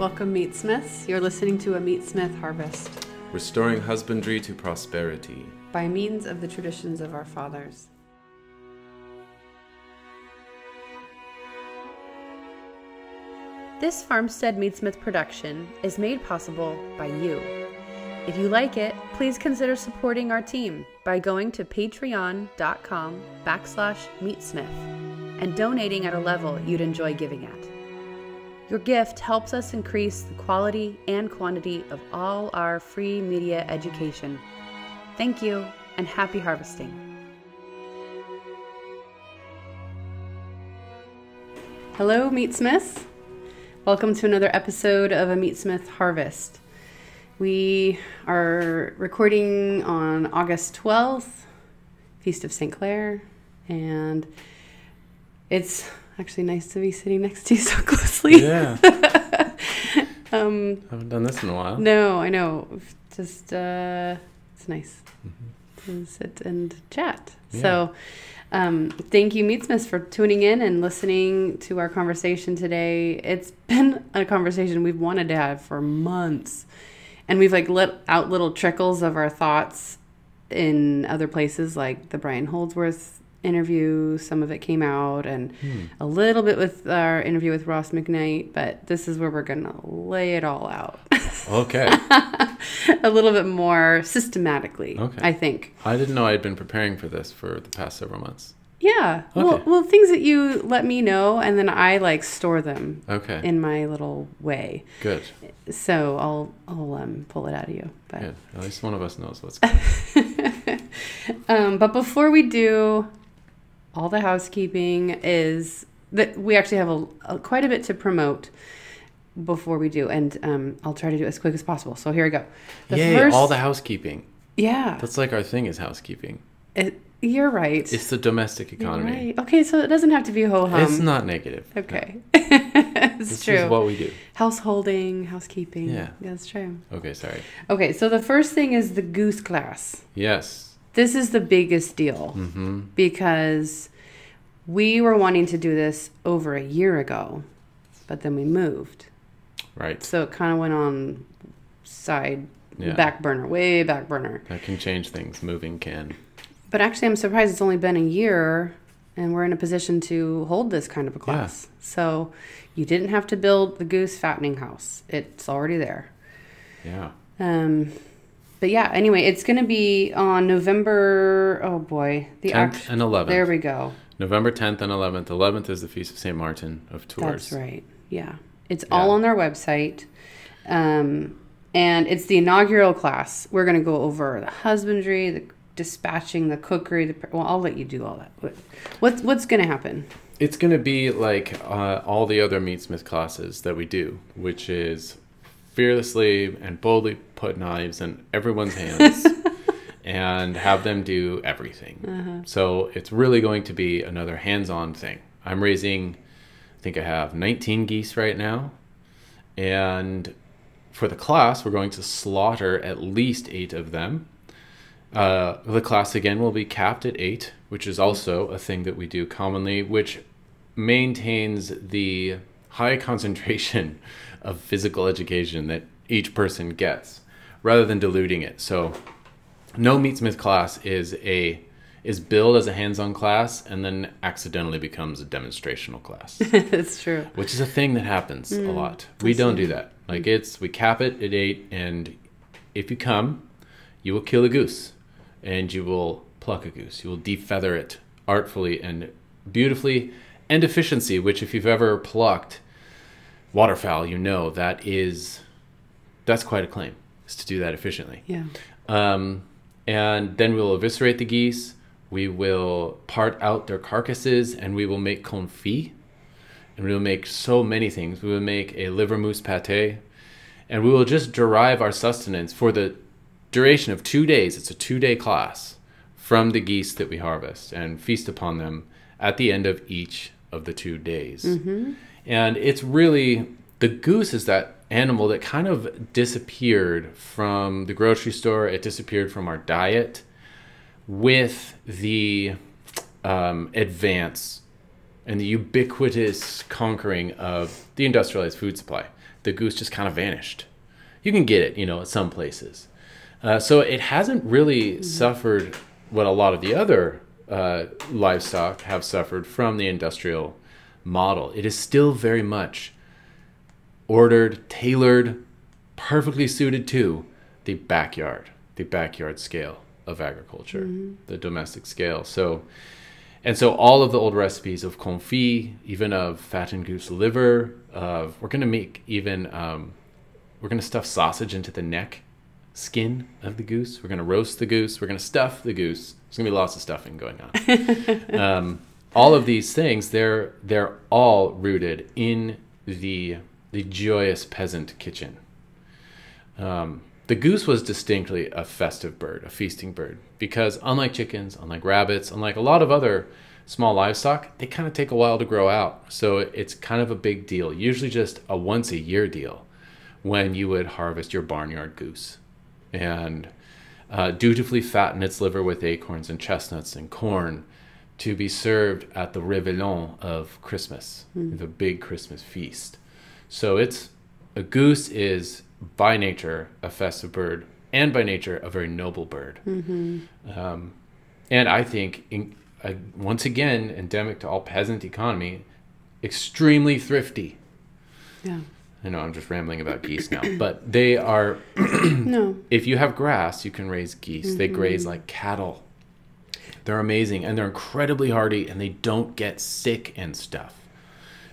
Welcome, Meatsmiths. You're listening to A Meatsmith Harvest. Restoring husbandry to prosperity by means of the traditions of our fathers. This Farmstead Meatsmith production is made possible by you. If you like it, please consider supporting our team by going to patreon.com/meatsmith and donating at a level you'd enjoy giving at. Your gift helps us increase the quality and quantity of all our free media education. Thank you, and happy harvesting. Hello, Meatsmiths. Welcome to another episode of A Meatsmith Harvest. We are recording on August 12th, Feast of St. Clair, and it's actually nice to be sitting next to you so closely. Yeah. I haven't done this in a while. No, I know. Just, it's nice to sit and chat. Yeah. So thank you, Meatsmiths, for tuning in and listening to our conversation today. It's been a conversation we've wanted to have for months. And we've like let out little trickles of our thoughts in other places, like the Brian Holdsworth interview. Some of it came out, and a little bit with our interview with Ross McKnight. But this is where we're going to lay it all out. Okay. A little bit more systematically, okay. I think. I didn't know I'd been preparing for this for the past several months. Yeah. Okay. Well, things that you let me know, and then I like store them. Okay. In my little way. Good. So I'll pull it out of you. But good. At least one of us knows what's going on. But before we do, all the housekeeping is that we actually have quite a bit to promote before we do, and I'll try to do it as quick as possible. So here we go. Yay! All the housekeeping. Yeah. That's like our thing is housekeeping. You're right. It's the domestic economy. Right. Okay, so it doesn't have to be ho-hum. It's not negative. Okay. No. It's true. This is what we do. Householding, housekeeping. Yeah. That's true. Okay, sorry. Okay, so the first thing is the goose class. Yes. This is the biggest deal because we were wanting to do this over a year ago, but then we moved. Right. So it kind of went on back burner, way back burner. That can change things. Moving can. But actually, I'm surprised it's only been a year, and we're in a position to hold this kind of a class. Yeah. So you didn't have to build the goose fattening house. It's already there. Yeah. But yeah, anyway, it's going to be on November, the 10th and 11th. There we go. November 10th and 11th. 11th is the Feast of St. Martin of Tours. That's right. Yeah. It's all on their website. And it's the inaugural class. We're going to go over the husbandry, the dispatching, the cookery, I'll let you do all that. What's going to happen? It's going to be like all the other Meatsmith classes that we do, which is fearlessly and boldly put knives in everyone's hands and have them do everything. So it's really going to be another hands-on thing. I'm raising, I think I have 19 geese right now, and for the class, we're going to slaughter at least 8 of them. The class again will be capped at 8, which is also a thing that we do commonly, which maintains the high concentration of physical education that each person gets, rather than diluting it. So no Meatsmith class is billed as a hands-on class and then accidentally becomes a demonstrational class. It's true. Which is a thing that happens a lot. We don't do that. Like we cap it at 8, and if you come, you will kill a goose. And you will pluck a goose. You will defeather it artfully and beautifully, and efficiency, which if you've ever plucked waterfowl, you know that's quite a claim, is to do that efficiently. Yeah. And then we'll eviscerate the geese. We will part out their carcasses, and we will make confit. And we will make so many things. We will make a liver mousse pâté. And we will just derive our sustenance for the duration of 2 days. It's a 2-day class from the geese that we harvest, and feast upon them at the end of each of the 2 days. And it's really, the goose is that animal that kind of disappeared from the grocery store. It disappeared from our diet with the advance and the ubiquitous conquering of the industrialized food supply. the goose just kind of vanished. You can get it, you know, at some places. So it hasn't really suffered what a lot of the other livestock have suffered from the industrial model. It is still very much ordered, tailored, perfectly suited to the backyard scale of agriculture, the domestic scale. So, and so all of the old recipes of confit, even of fattened goose liver, of, we're going to make even, we're going to stuff sausage into the neck skin of the goose. We're going to roast the goose. We're going to stuff the goose. There's going to be lots of stuffing going on. All of these things, they're all rooted in the joyous peasant kitchen. The goose was distinctly a festive bird, a feasting bird, because unlike chickens, unlike rabbits, unlike a lot of other small livestock, they kind of take a while to grow out. So it's kind of a big deal, usually just a once a year deal when you would harvest your barnyard goose and dutifully fatten its liver with acorns and chestnuts and corn to be served at the Réveillon of Christmas, the big Christmas feast. So it's, a goose is by nature a festive bird and by nature a very noble bird. And I think, once again, endemic to all peasant economy, extremely thrifty. Yeah. I know I'm just rambling about geese now, but they are, if you have grass, you can raise geese. They graze like cattle. They're amazing and they're incredibly hardy and they don't get sick and stuff.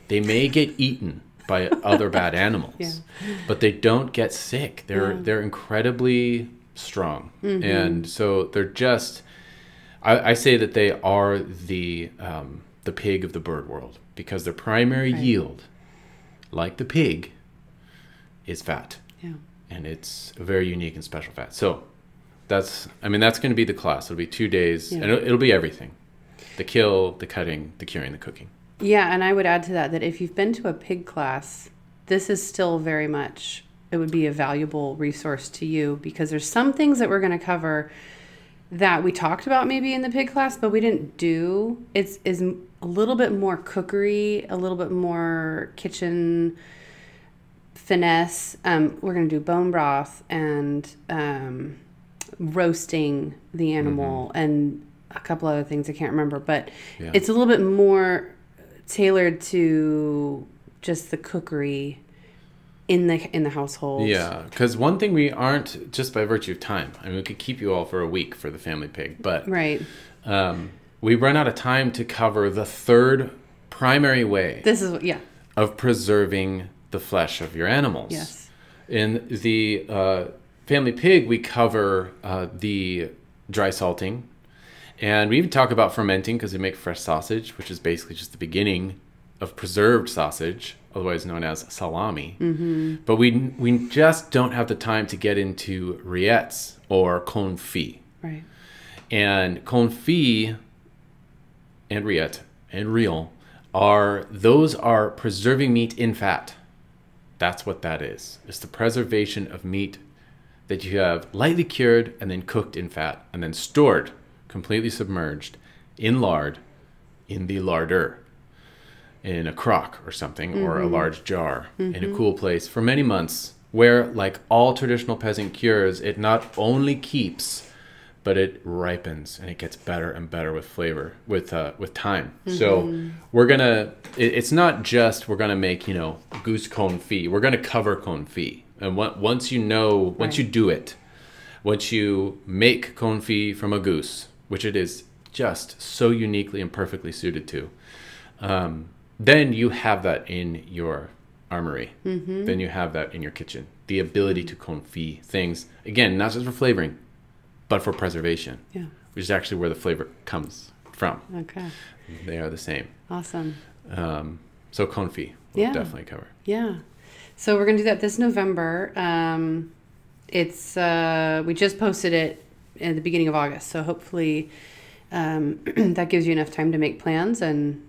They may get eaten by other bad animals, but they don't get sick. They're incredibly strong. And so they're just, I say that they are the pig of the bird world because their primary yield, like the pig, is fat. And it's a very unique and special fat. So that's, I mean, that's going to be the class. It'll be 2 days and it'll be everything. The kill, the cutting, the curing, the cooking. Yeah. And I would add to that, that if you've been to a pig class, this is still very much, it would be a valuable resource to you because there's some things that we're going to cover that we talked about maybe in the pig class, but we didn't do. It's a little bit more cookery, a little bit more kitchen finesse. We're going to do bone broth and, roasting the animal and a couple other things I can't remember, but it's a little bit more tailored to just the cookery in the household. Yeah, because one thing we aren't, just by virtue of time, I mean, we could keep you all for a week for the family pig, but we run out of time to cover the third primary way. This is of preserving the flesh of your animals. Yes, in the family pig, we cover the dry salting. And we even talk about fermenting because we make fresh sausage, which is basically just the beginning of preserved sausage, otherwise known as salami. But we just don't have the time to get into rillettes or confit. Right. And confit and rillette and rillon are preserving meat in fat. That's what that is. It's the preservation of meat that you have lightly cured and then cooked in fat and then stored, completely submerged, in lard, in the larder, in a crock or something, or a large jar, in a cool place for many months, where, like all traditional peasant cures, it not only keeps, but it ripens and it gets better and better with flavor, with time. So we're going to, it's not just we're going to make, you know, goose confit. We're going to cover confit. And once you know, once you do it, once you make confit from a goose, which it is just so uniquely and perfectly suited to, then you have that in your armory. Then you have that in your kitchen. The ability to confit things, again, not just for flavoring, but for preservation, which is actually where the flavor comes from. Okay. They are the same. Awesome. So confit we'll definitely cover. Yeah. So we're going to do that this November. It's we just posted it at the beginning of August, so hopefully that gives you enough time to make plans, and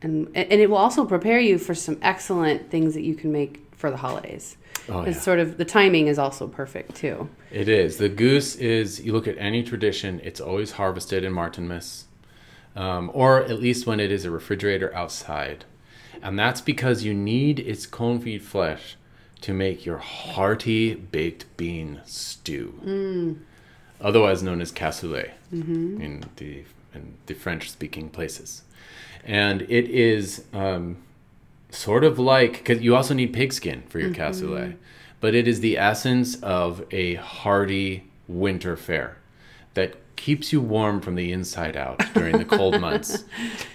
it will also prepare you for some excellent things that you can make for the holidays. Oh, it's sort of, the timing is also perfect too. It is. The goose is, you look at any tradition, it's always harvested in Martinmas, or at least when it is a refrigerator outside. And that's because you need its confit flesh to make your hearty baked bean stew, otherwise known as cassoulet in the French-speaking places. And it is sort of like, because you also need pig skin for your cassoulet, but it is the essence of a hearty winter fare that keeps you warm from the inside out during the cold months.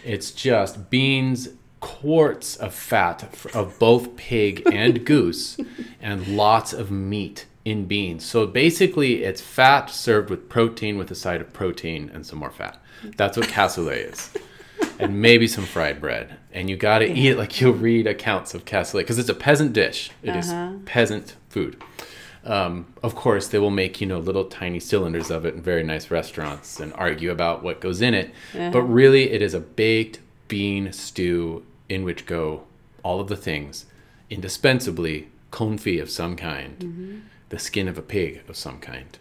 It's just beans, quarts of fat of both pig and goose, and lots of meat in beans. So basically it's fat served with protein, with a side of protein and some more fat. That's what cassoulet is. And maybe some fried bread. And you got to eat it like you'll read accounts of cassoulet, because it's a peasant dish. It is peasant food. Of course, they will make, you know, little tiny cylinders of it in very nice restaurants and argue about what goes in it. But really, it is a baked bean stew in which go all of the things, indispensably confit of some kind, the skin of a pig of some kind.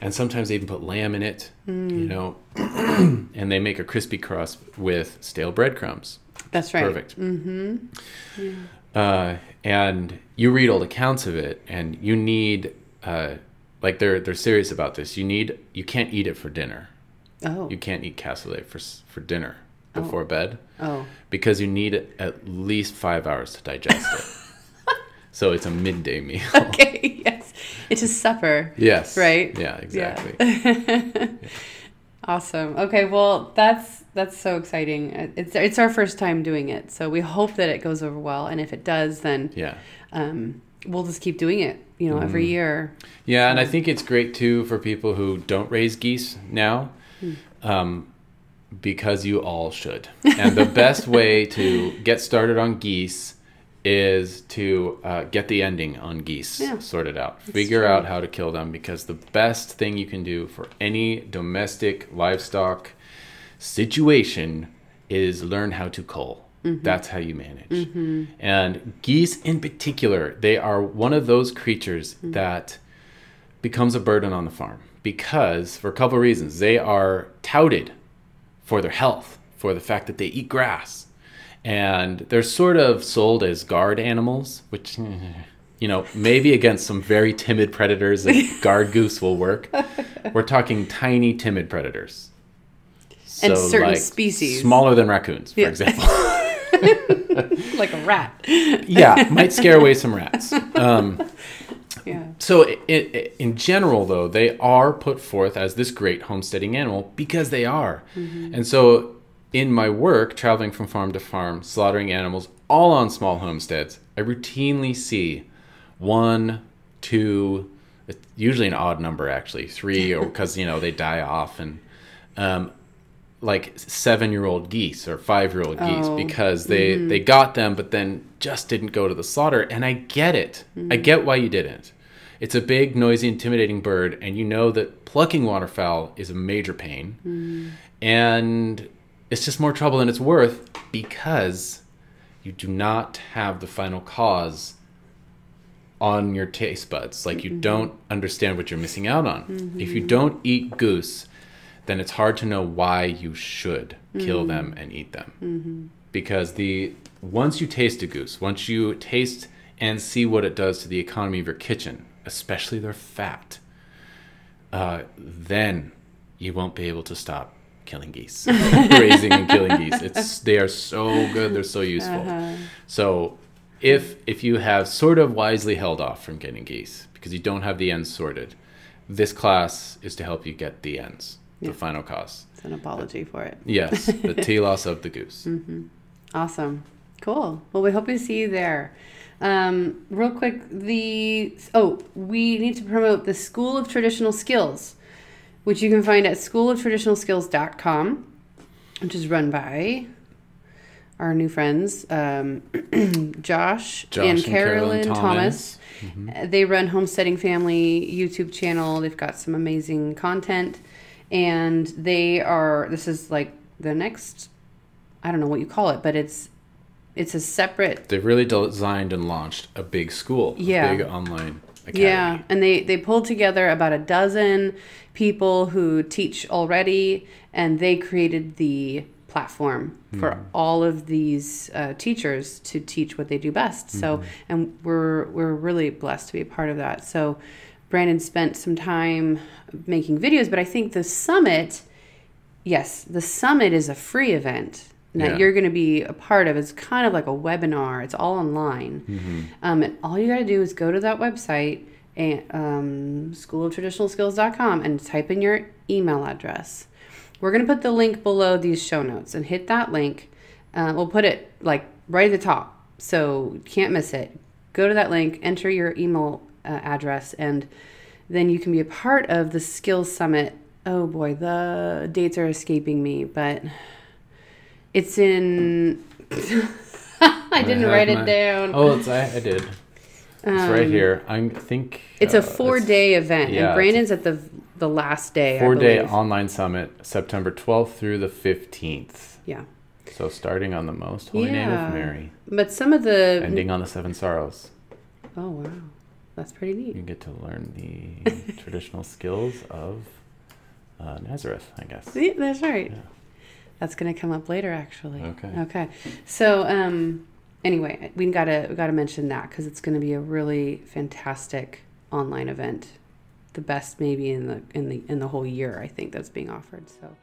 And sometimes they even put lamb in it, you know, and they make a crispy crust with stale breadcrumbs. That's right. Perfect. And you read old accounts of it, and you need, like they're serious about this. You need, you can't eat it for dinner. You can't eat cassoulet for dinner before bed. Because you need it at least 5 hours to digest it. So it's a midday meal. Okay. Yes. It's a supper. Yes. Right? Yeah, exactly. Yeah. Awesome. Okay, well, that's so exciting. It's our first time doing it, so we hope that it goes over well. And if it does, then we'll just keep doing it, you know, every year. Yeah, and I think it's great too for people who don't raise geese now, because you all should. And the best way to get started on geese is to get the ending on geese sorted out. Figure out how to kill them, because the best thing you can do for any domestic livestock situation is learn how to cull. That's how you manage. And geese in particular, they are one of those creatures that becomes a burden on the farm, because for a couple of reasons. They are touted for their health, for the fact that they eat grass. And they're sort of sold as guard animals, which, you know, maybe against some very timid predators, a guard goose will work. We're talking tiny, timid predators. So, and certain like, species. Smaller than raccoons, for example. Like a rat. Yeah, might scare away some rats. So in general, though, they are put forth as this great homesteading animal because they are. And so in my work, traveling from farm to farm, slaughtering animals, all on small homesteads, I routinely see 1, 2, usually an odd number actually, 3, or because, you know, they die off, and like 7-year-old geese or 5-year-old geese, because they got them, but then just didn't go to the slaughter. And I get it. I get why you didn't. It's a big, noisy, intimidating bird, and you know that plucking waterfowl is a major pain, and it's just more trouble than it's worth, because you do not have the final cause on your taste buds. Like, you don't understand what you're missing out on. If you don't eat goose, then it's hard to know why you should kill them and eat them. Because once you taste a goose, once you taste and see what it does to the economy of your kitchen, especially their fat, then you won't be able to stop killing geese. Raising and killing geese, they are so good, they're so useful. So if you have sort of wisely held off from getting geese because you don't have the ends sorted, this class is to help you get the ends, the final cause. It's an apology for it. Yes, the telos of the goose. Awesome. Cool. Well, we hope to see you there. Real quick, we need to promote the School of Traditional Skills, which you can find at schooloftraditionalskills.com, which is run by our new friends, Josh and Carolyn Thomas. They run Homesteading Family YouTube channel. They've got some amazing content. And this is like the next, I don't know what you call it, but it's a separate. They've really designed and launched a big school, a big online academy. Yeah, and they pulled together about a dozen people who teach already, and they created the platform for all of these teachers to teach what they do best. So, and we're really blessed to be a part of that. So Brandon spent some time making videos, but I think the summit, yes, the summit is a free event that you're going to be a part of. It's kind of like a webinar. It's all online. And all you got to do is go to that website, and, schooloftraditionalskills.com, and type in your email address. We're going to put the link below these show notes, and hit that link. We'll put it like right at the top, so you can't miss it. Go to that link, enter your email address, and then you can be a part of the Skills Summit. Oh boy, the dates are escaping me, but it's in, I didn't write it down. Oh, it's, I did. It's right here. I think it's a 4-day event, and Brandon's at the last day. 4-day online summit, September 12th through the 15th. Yeah. So starting on the Most Holy Name of Mary. But some of the ending on the Seven Sorrows. Oh wow, that's pretty neat. You get to learn the traditional skills of Nazareth, I guess. See, that's right. Yeah. That's gonna come up later, actually. Okay. Okay. So anyway, we gotta mention that because it's gonna be a really fantastic online event. The best maybe in the whole year, I think, that's being offered. So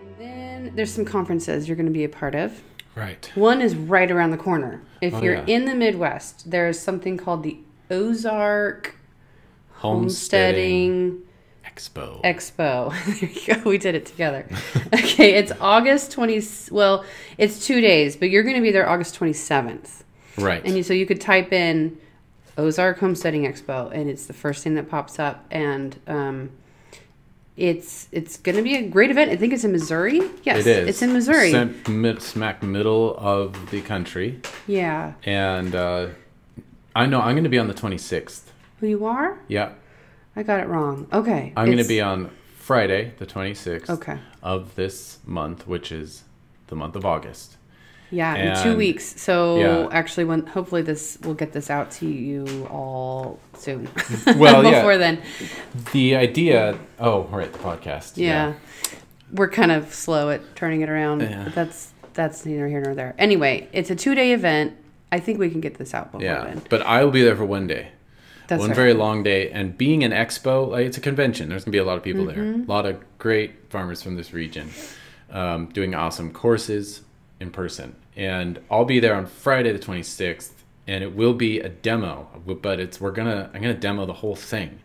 and then there's some conferences you're going to be a part of. Right. One is right around the corner. If you're in the Midwest, there's something called the Ozark Homesteading Expo. There you go. We did it together. Okay, it's August 20. Well, it's 2 days, but you're going to be there August 27th. Right. And you, so you could type in Ozark Homesteading Expo, and it's the first thing that pops up, and It's going to be a great event. I think it's in Missouri. Yes, it is. It's in Missouri. Smack middle of the country. Yeah. And I know I'm going to be on the 26th. Oh, you are? Yeah. I got it wrong. Okay. I'm going to be on Friday, the 26th of this month, which is the month of August. Yeah, in 2 weeks. So actually, when hopefully we'll get this out to you all soon. Well, before then. The idea. Oh, right, the podcast. Yeah, we're kind of slow at turning it around. Yeah. But that's neither here nor there. Anyway, it's a 2-day event. I think we can get this out before then. But I will be there for 1 day. That's one very long day. And being an expo, like, it's a convention. There's gonna be a lot of people there. A lot of great farmers from this region, doing awesome courses in person. And I'll be there on Friday the 26th, and it will be a demo, but I'm gonna demo the whole thing.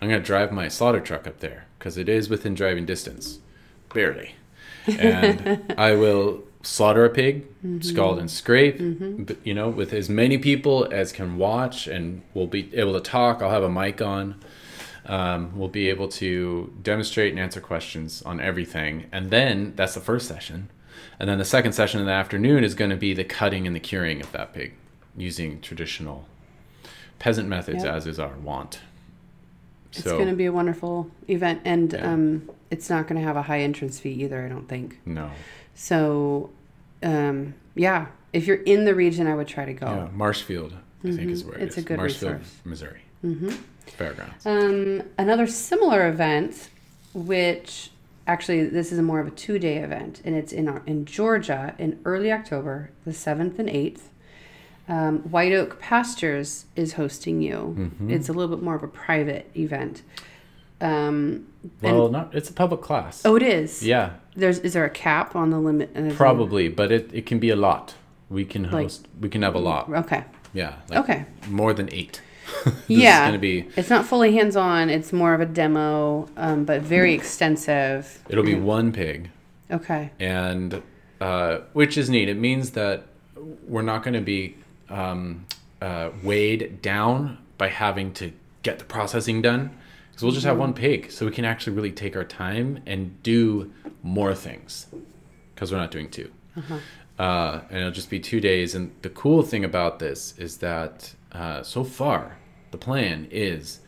I'm gonna drive my slaughter truck up there because it is within driving distance, barely. And I will slaughter a pig, scald and scrape, but, you know, with as many people as can watch, and we'll be able to talk. I'll have a mic on. We'll be able to demonstrate and answer questions on everything. And then that's the first session. And then the second session in the afternoon is going to be the cutting and the curing of that pig using traditional peasant methods, as is our wont. So, it's going to be a wonderful event. And it's not going to have a high entrance fee either, I don't think. No. So, yeah, if you're in the region, I would try to go. Yeah, Marshfield, I think, is where it's a good Marshfield, resource. Missouri. Fairgrounds. Another similar event, which... Actually, this is more of a 2-day event, and it's in Georgia in early October, the 7th and 8th. White Oak Pastures is hosting you. It's a little bit more of a private event. Well, it's a public class. Oh, it is? Yeah. Is there a cap on the limit? Probably, but it can be a lot. We can host, we can have a lot. Okay. Yeah. Like more than 8. Is gonna be, it's not fully hands-on, it's more of a demo, but very extensive. It'll be one pig. Okay. And which is neat. It means that we're not going to be weighed down by having to get the processing done, because we'll just have one pig, so we can actually really take our time and do more things, because we're not doing 2. And it'll just be 2 days. And the cool thing about this is that so far the plan is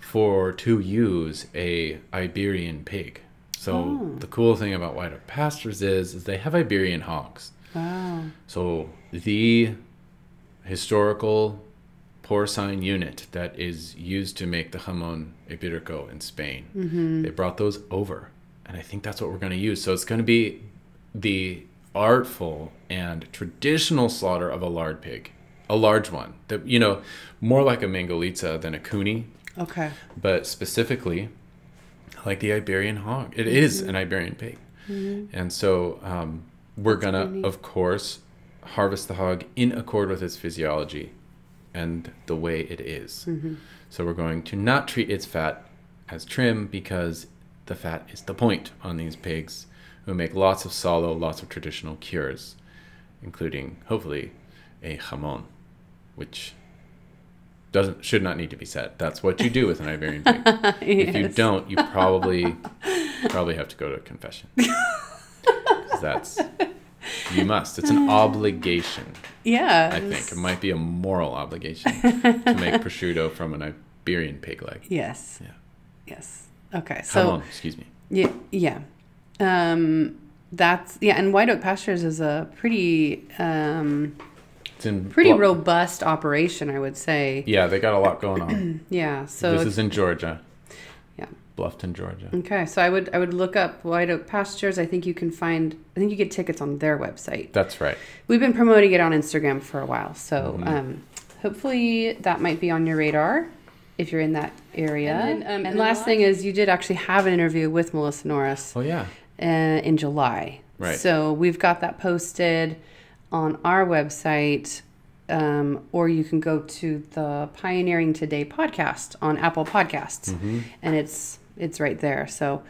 for to use a Iberian pig. So the cool thing about White Oak Pastures is they have Iberian hogs. Wow. So the historical porcine unit that is used to make the jamón ibérico in Spain, they brought those over. And I think that's what we're going to use. So it's going to be the artful and traditional slaughter of a lard pig, a large one that, you know, more like a mangalica than a coonie. Okay. But specifically like the Iberian hog, it is an Iberian pig. And so, we're going to, of course, harvest the hog in accord with its physiology and the way it is. So we're going to not treat its fat as trim, because the fat is the point on these pigs who make lots of salo, lots of traditional cures, including hopefully a jamón, which should not need to be said. That's what you do with an Iberian pig. Yes. If you don't, you probably have to go to a confession. You must. It's an obligation. Yeah. I think it might be a moral obligation to make prosciutto from an Iberian pig leg. Yes. Yeah. Yes. Okay. So. Jamón, excuse me. Yeah. Yeah. That's, yeah. And White Oak Pastures is a pretty, pretty robust operation, I would say. Yeah. They got a lot going on. Yeah. So this is in Georgia. Bluffton, Georgia. Okay, so I would look up White Oak Pastures. I think you get tickets on their website. That's right. We've been promoting it on Instagram for a while, so hopefully that might be on your radar if you're in that area. And, and last thing is, you did actually have an interview with Melissa Norris. Oh yeah. In July. Right. So we've got that posted on our website. Or you can go to the Pioneering Today podcast on Apple Podcasts, and it's right there. So,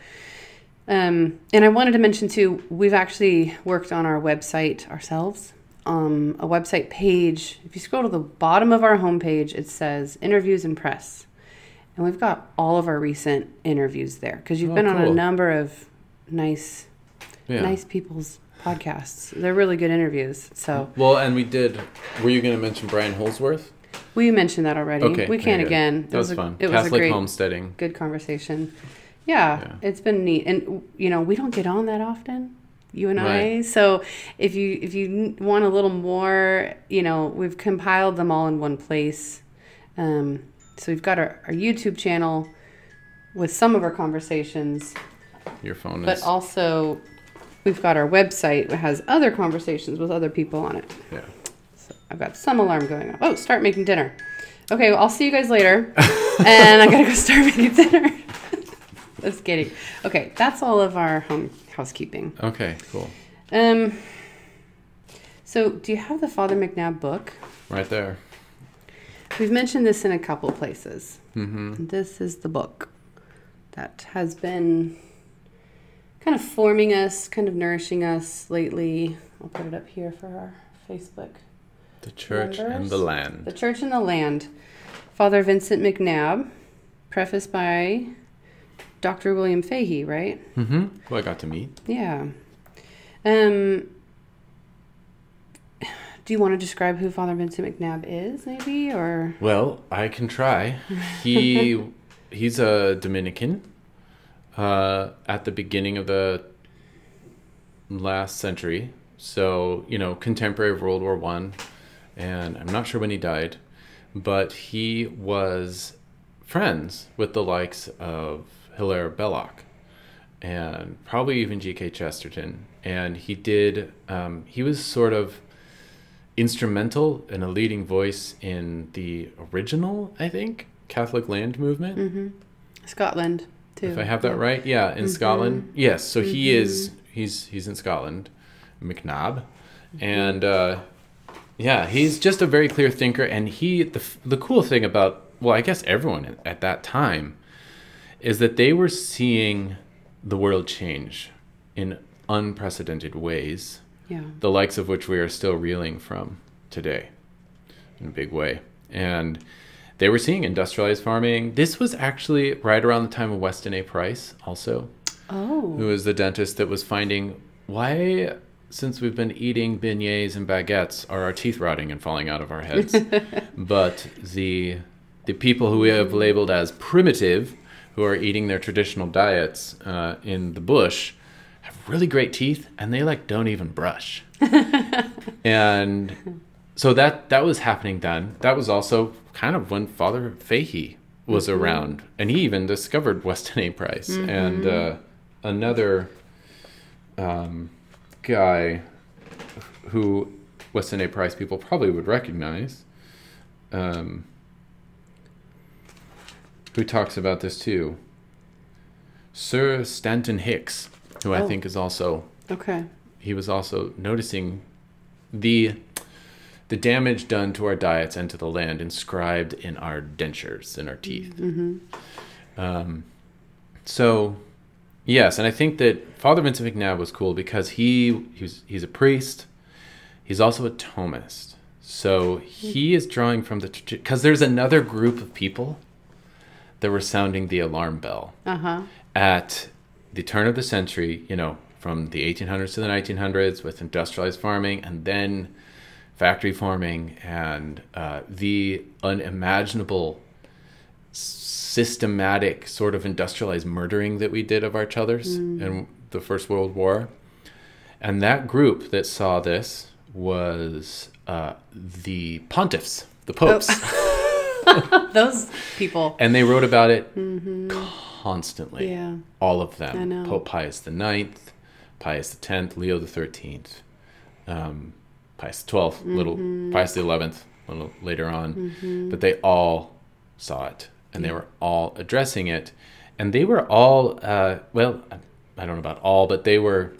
and I wanted to mention too, we've actually worked on our website ourselves. A website page. If you scroll to the bottom of our homepage, it says interviews and press, and we've got all of our recent interviews there, because you've been on a number of nice, nice people's podcasts. They're really good interviews. So well, and we did. Were you going to mention Brian Holdsworth? We mentioned that already. Okay, we can again. That was fun. It was a great homesteading. Good conversation. Yeah, it's been neat, and you know we don't get on that often, you and I. So if you want a little more, you know, we've compiled them all in one place. So we've got our YouTube channel with some of our conversations. Your phone is. But also. We've got our website that has other conversations with other people on it. Yeah. So I've got some alarm going off. Oh, start making dinner. Okay, well, I'll see you guys later. And I gotta go start making dinner. Just kidding. Okay, that's all of our home housekeeping. Okay, cool. So do you have the Father McNabb book? Right there. We've mentioned this in a couple places. This is the book that has been kind of forming us, kind of nourishing us lately. I'll put it up here for our Facebook. The Church and the Land. The Church and the Land. Father Vincent McNabb, prefaced by Dr. William Fahey, right? Who I got to meet. Yeah. Do you want to describe who Father Vincent McNabb is, maybe, or? Well, I can try. He's a Dominican. At the beginning of the last century, so you know, contemporary of World War I, and I'm not sure when he died, but he was friends with the likes of Hilaire Belloc and probably even GK Chesterton, and he did he was sort of instrumental and a leading voice in the original, I think, Catholic land movement. Scotland. If I have that right, yeah, in Scotland, yes. So he is he's in Scotland, McNabb, and yeah, he's just a very clear thinker. And he the cool thing about, well, I guess everyone at that time, is that they were seeing the world change in unprecedented ways, the likes of which we are still reeling from today, in a big way, and. They were seeing industrialized farming. This was actually right around the time of Weston A. Price also, who was the dentist that was finding, why, since we've been eating beignets and baguettes, are our teeth rotting and falling out of our heads? But the the people who we have labeled as primitive, who are eating their traditional diets in the bush, have really great teeth, and they like don't even brush. And so that was happening then. That was also kind of when Father Fahey was around, and he even discovered Weston A. Price and another guy who Weston A. Price people probably would recognize, who talks about this too. Sir Stanton Hicks, who I think is also he was also noticing the damage done to our diets and to the land inscribed in our dentures, in our teeth. So yes, and I think that Father Vincent McNabb was cool because he's a priest. He's also a Thomist. So he is drawing from the... Because there's another group of people that were sounding the alarm bell at the turn of the century, you know, from the 1800s to the 1900s with industrialized farming and then factory farming and the unimaginable systematic sort of industrialized murdering that we did of our others in the First World War. And that group that saw this was the pontiffs, the popes. Those people. And they wrote about it constantly. Yeah. All of them. I know. Pope Pius IX, Pius X, Leo XIII, Pius XII, little Pius XI, a little later on. But they all saw it, and they were all addressing it. And they were all, well, I don't know about all, but they were,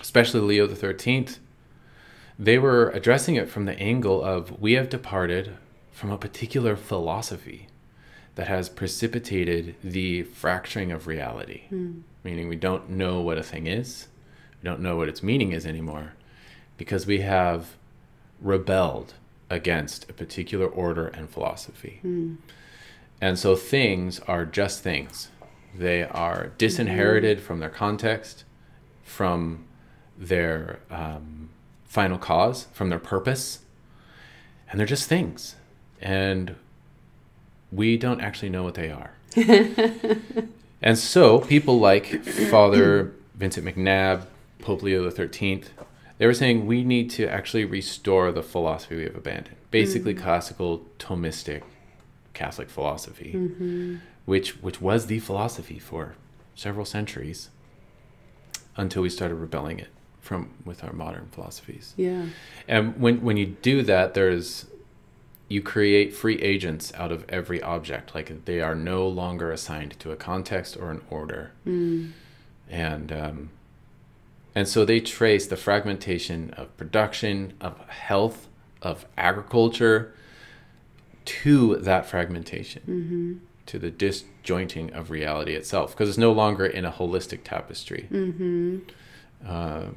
especially Leo XIII, they were addressing it from the angle of we have departed from a particular philosophy that has precipitated the fracturing of reality, meaning we don't know what a thing is, we don't know what its meaning is anymore, because we have rebelled against a particular order and philosophy. And so things are just things. They are disinherited from their context, from their final cause, from their purpose, and they're just things, and we don't actually know what they are. And so people like Father Vincent McNabb, Pope Leo XIII, they were saying we need to actually restore the philosophy we have abandoned, basically classical Thomistic Catholic philosophy, which was the philosophy for several centuries until we started rebelling it with our modern philosophies. Yeah. And when you do that, you create free agents out of every object. Like they are no longer assigned to a context or an order. And so they trace the fragmentation of production, of health, of agriculture to that fragmentation, to the disjointing of reality itself, because it's no longer in a holistic tapestry.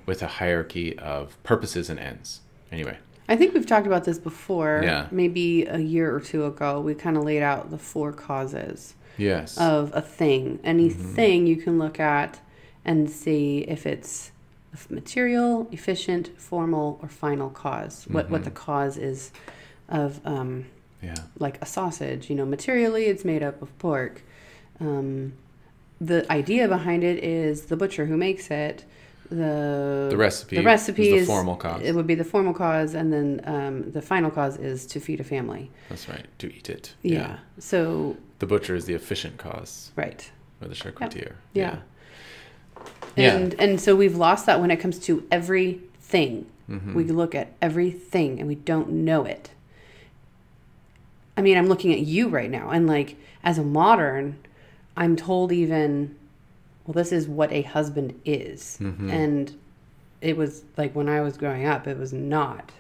With a hierarchy of purposes and ends. Anyway, I think we've talked about this before. Yeah. Maybe a year or two ago, we kind of laid out the four causes. Yes. Of a thing. Anything you can look at and see if it's material, efficient, formal, or final cause. What the cause is of, like a sausage. You know, materially, it's made up of pork. The idea behind it is the butcher who makes it. The recipe is the formal cause. It would be the formal cause, and then the final cause is to feed a family. That's right, to eat it. Yeah. So the butcher is the efficient cause. Right. Or the charcutier. Yeah. And so we've lost that when it comes to everything. We look at everything and we don't know it. I mean, I'm looking at you right now, and like as a modern, I'm told even, well, this is what a husband is. And it was like when I was growing up, it was not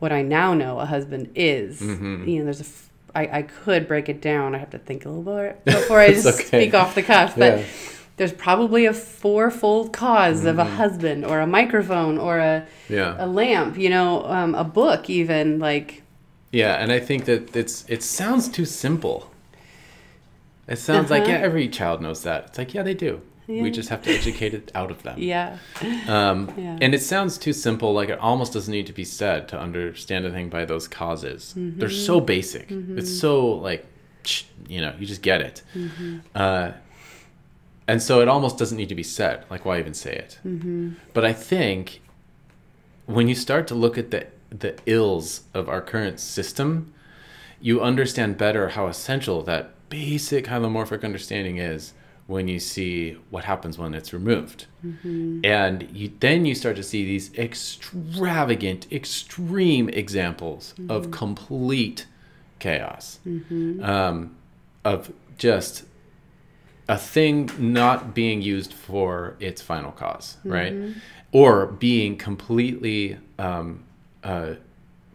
what I now know a husband is. You know, there's a, I could break it down. I have to think a little more before I just speak off the cuff. But there's probably a fourfold cause of a husband or a microphone or a lamp, you know, a book even, like. Yeah. And I think that it sounds too simple. It sounds like, yeah, every child knows that. It's like, yeah, they do. Yeah. We just have to educate it out of them. And it sounds too simple, like it almost doesn't need to be said to understand a thing by those causes. They're so basic. It's so, like, you know, you just get it. Mm-hmm. And so it almost doesn't need to be said. Like, why even say it? Mm-hmm. But I think when you start to look at the ills of our current system, you understand better how essential that basic hylomorphic understanding is when you see what happens when it's removed. Mm-hmm. And then you start to see these extravagant, extreme examples mm-hmm. of complete chaos, mm-hmm. Of just a thing not being used for its final cause, mm-hmm. right? Or being completely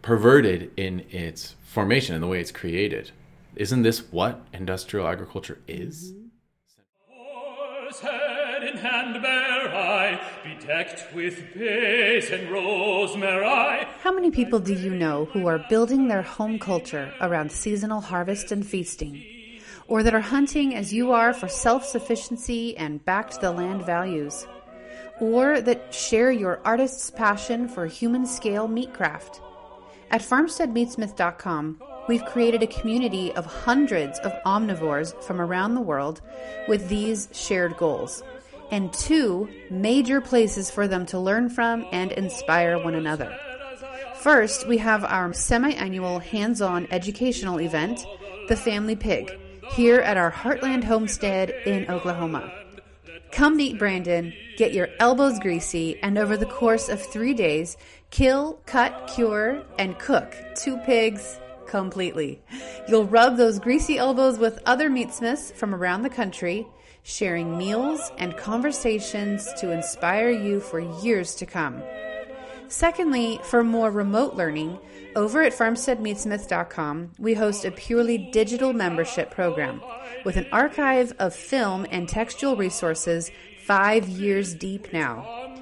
perverted in its formation and the way it's created. Isn't this what industrial agriculture is? Mm-hmm. Head in hand bear I, bedecked with bays and rosemary. How many people do you know who are building their home culture around seasonal harvest and feasting? Or that are hunting as you are for self-sufficiency and back-to-the-land values? Or that share your artist's passion for human-scale meatcraft? At farmsteadmeatsmith.com, we've created a community of hundreds of omnivores from around the world with these shared goals, and 2 major places for them to learn from and inspire one another. First, we have our semi-annual hands-on educational event, The Family Pig, here at our Heartland homestead in Oklahoma. Come meet Brandon, get your elbows greasy, and over the course of 3 days, kill, cut, cure, and cook 2 pigs completely. You'll rub those greasy elbows with other meatsmiths from around the country, sharing meals and conversations to inspire you for years to come. Secondly, for more remote learning, over at farmsteadmeatsmith.com, we host a purely digital membership program with an archive of film and textual resources 5 years deep now.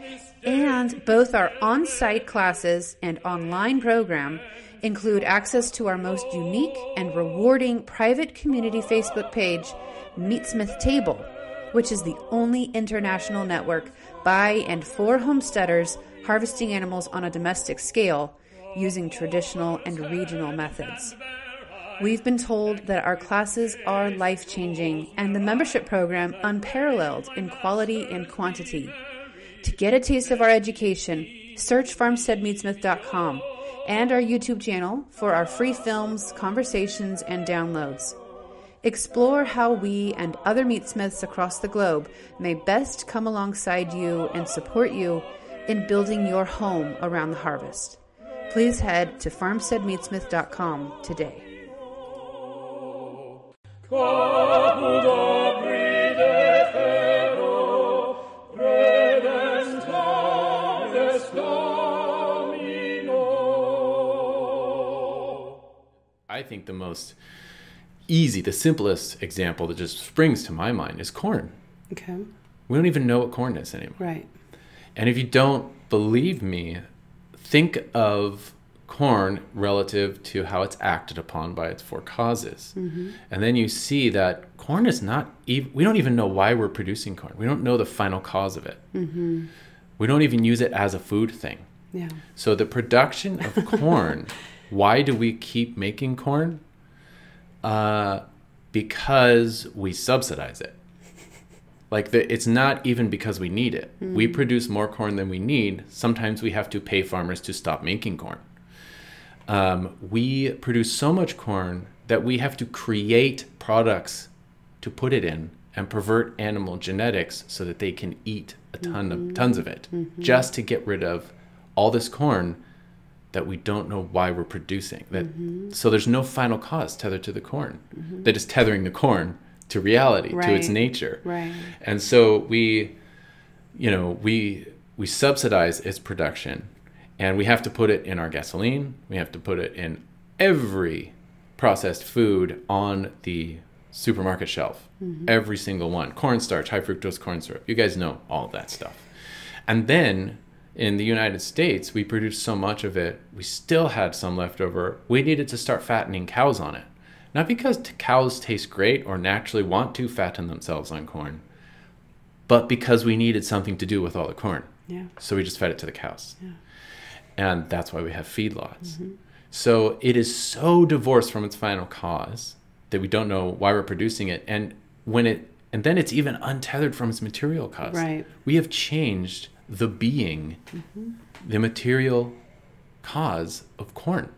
And both our on-site classes and online program include access to our most unique and rewarding private community Facebook page, Meatsmith Table, which is the only international network by and for homesteaders harvesting animals on a domestic scale using traditional and regional methods. We've been told that our classes are life-changing and the membership program unparalleled in quality and quantity. To get a taste of our education, search farmsteadmeatsmith.com and our YouTube channel for our free films, conversations, and downloads. Explore how we and other meatsmiths across the globe may best come alongside you and support you in building your home around the harvest. Please head to farmsteadmeatsmith.com today. I think the most easy, the simplest example that just springs to my mind is corn. Okay. We don't even know what corn is anymore. Right. And if you don't believe me, think of corn relative to how it's acted upon by its 4 causes. Mm-hmm. And then you see that corn is not even, we don't even know why we're producing corn. We don't know the final cause of it. Mm-hmm. We don't even use it as a food thing. Yeah. So the production of corn, why do we keep making corn? Because we subsidize it. Like, it's not even because we need it. Mm. We produce more corn than we need. Sometimes we have to pay farmers to stop making corn. We produce so much corn that we have to create products to put it in and pervert animal genetics so that they can eat a ton mm-hmm. of tons of it mm-hmm. just to get rid of all this corn that we don't know why we're producing. That mm-hmm. So there's no final cause tethered to the corn. Mm-hmm. That is tethering the corn to reality, right. to its nature. Right. And so we subsidize its production, and we have to put it in our gasoline. We have to put it in every processed food on the supermarket shelf. Mm-hmm. Every single one. Cornstarch, high fructose corn syrup. You guys know all of that stuff. And then in the United States, we produced so much of it, we still had some left over. We needed to start fattening cows on it. Not because cows taste great or naturally want to fatten themselves on corn, but because we needed something to do with all the corn. Yeah. So we just fed it to the cows. Yeah. And that's why we have feedlots. Mm-hmm. So it is so divorced from its final cause that we don't know why we're producing it. And when it, and then it's even untethered from its material cost. Right. We have changed the being, the material cause of corn.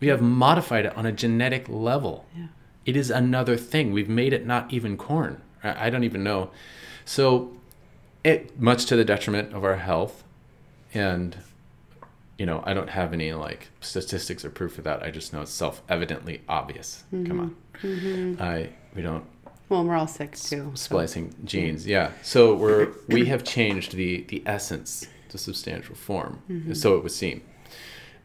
We have modified it on a genetic level. Yeah. It is another thing. We've made it not even corn. I don't even know. So it, much to the detriment of our health. And, you know, I don't have any like statistics or proof of that. I just know it's self-evidently obvious. Come on. We don't. Well, and we're all sick too. Splicing genes. Yeah. So we have changed the essence to substantial form. So it would seem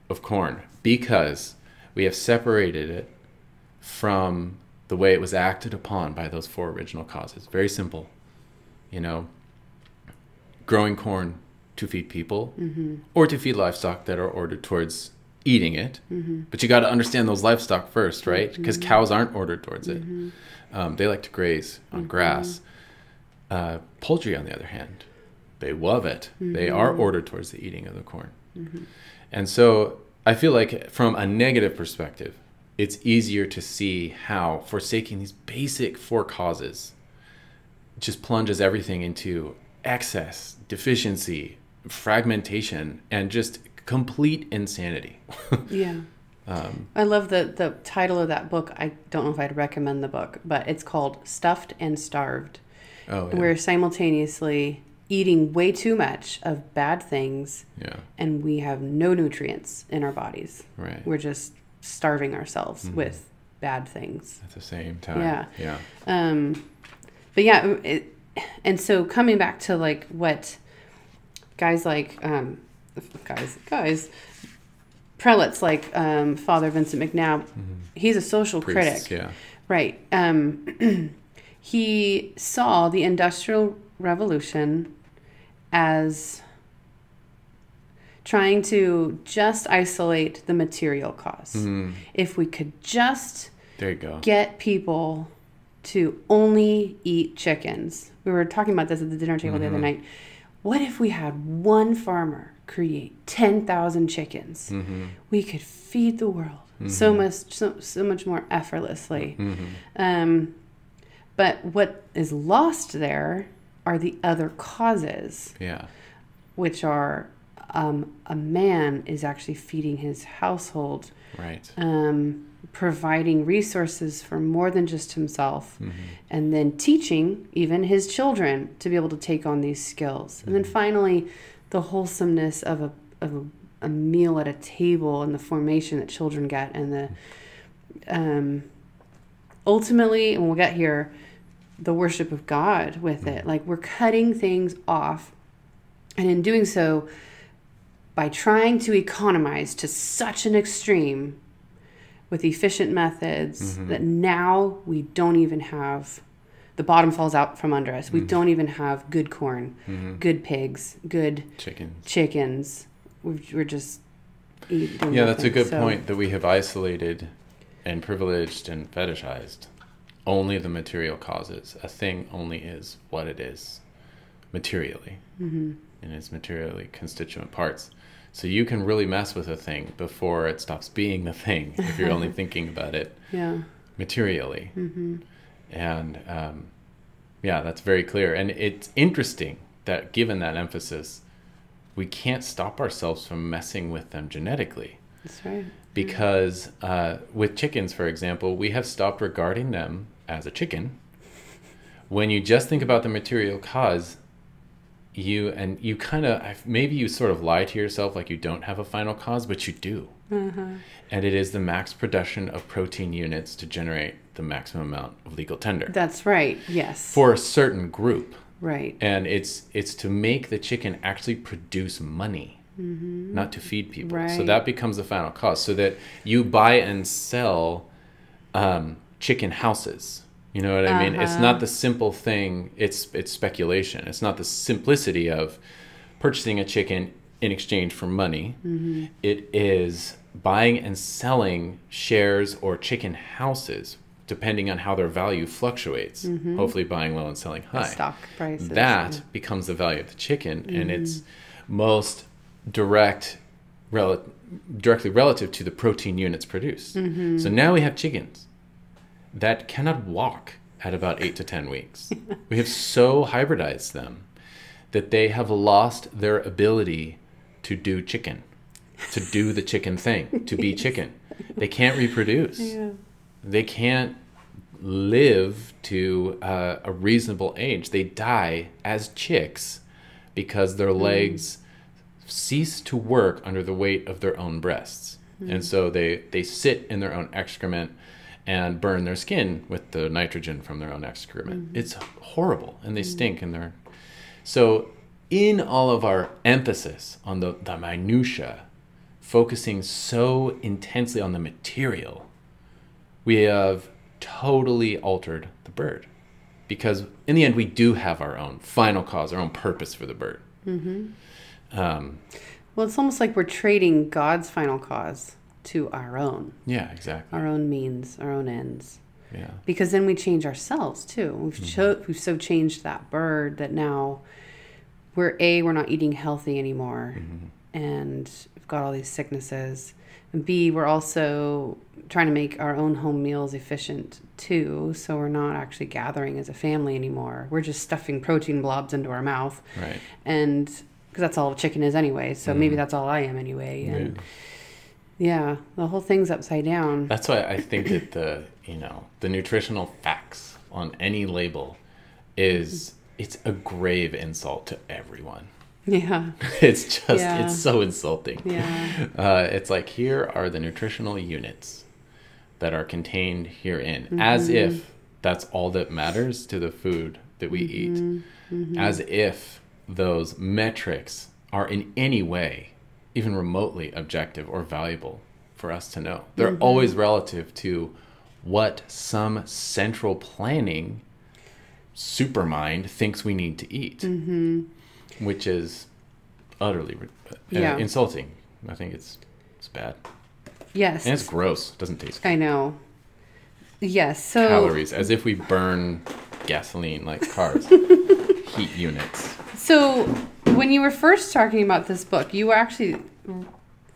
of corn, because we have separated it from the way it was acted upon by those four original causes. Very simple, you know, growing corn to feed people or to feed livestock that are ordered towards eating it. But you got to understand those livestock first, right? Because cows aren't ordered towards it. They like to graze on grass. Poultry, on the other hand, they love it. They are ordered towards the eating of the corn. And so I feel like from a negative perspective, it's easier to see how forsaking these basic four causes just plunges everything into excess, deficiency, fragmentation, and just complete insanity. Yeah. I love the title of that book. I don't know if I'd recommend the book, but it's called Stuffed and Starved. Oh, yeah. We're simultaneously eating way too much of bad things, and we have no nutrients in our bodies. Right. We're just starving ourselves with bad things at the same time. Yeah. But yeah, and so coming back to like what guys like, prelates like Father Vincent McNabb, he's a social critic. Yeah. Right. He saw the Industrial Revolution as trying to just isolate the material cause. If we could just get people to only eat chickens. We were talking about this at the dinner table the other night. What if we had one farmer create 10,000 chickens? We could feed the world so much more effortlessly. But what is lost there are the other causes, which are a man is actually feeding his household, right? Providing resources for more than just himself, and then teaching even his children to be able to take on these skills. And then finally, the wholesomeness of a meal at a table and the formation that children get, and the ultimately, and we'll get here, the worship of God with it. Like, we're cutting things off, and in doing so, by trying to economize to such an extreme with efficient methods that now we don't even have, the bottom falls out from under us. We don't even have good corn, good pigs, good chickens. We're just eating nothing. Yeah, that's a good point, that we have isolated and privileged and fetishized only the material causes. A thing only is what it is materially in its materially constituent parts. So you can really mess with a thing before it stops being the thing, if you're only thinking about it materially. And yeah, that's very clear. And it's interesting that given that emphasis, we can't stop ourselves from messing with them genetically. That's right. Because with chickens, for example, we have stopped regarding them as a chicken. When you just think about the material cause, you kind of, maybe you sort of lie to yourself, like you don't have a final cause, but you do. And it is the max production of protein units to generate the maximum amount of legal tender. That's right. Yes. For a certain group. Right. And it's to make the chicken actually produce money, not to feed people. Right. So that becomes the final cause, so that you buy and sell chicken houses. You know what I mean? It's not the simple thing. It's speculation. It's not the simplicity of purchasing a chicken in exchange for money. It is buying and selling shares or chicken houses, depending on how their value fluctuates. Hopefully buying low and selling high. The stock prices. That becomes the value of the chicken, and it's most directly relative to the protein units produced. So now we have chickens that cannot walk at about 8 to 10 weeks. We have so hybridized them that they have lost their ability to do chicken, to do the chicken thing, to be chicken. They can't reproduce. Yeah. They can't live to a reasonable age. They die as chicks because their legs cease to work under the weight of their own breasts. And so they sit in their own excrement and burn their skin with the nitrogen from their own excrement. It's horrible, and they stink. And they're so, in all of our emphasis on the minutia, focusing so intensely on the material, we have totally altered the bird, because in the end we do have our own final cause, our own purpose for the bird. Well, it's almost like we're trading God's final cause to our own. Yeah, exactly. Our own means, our own ends. Yeah. Because then we change ourselves too. We've so changed that bird that now we're not eating healthy anymore, and we've got all these sicknesses. And B, we're also trying to make our own home meals efficient too, so we're not actually gathering as a family anymore. We're just stuffing protein blobs into our mouth. Right. And because that's all chicken is anyway, so maybe that's all I am anyway. And yeah, the whole thing's upside down. That's why I think that the nutritional facts on any label is it's a grave insult to everyone. Yeah. It's so insulting. Yeah. It's like, here are the nutritional units that are contained herein, as if that's all that matters to the food that we eat, as if those metrics are in any way even remotely objective or valuable for us to know. They're always relative to what some central planning supermind thinks we need to eat, which is utterly insulting. I think it's bad. Yes. And it's gross. It doesn't taste good. I know. Yes. So calories, as if we burn gasoline like cars. Heat units. So when you were first talking about this book, you were actually,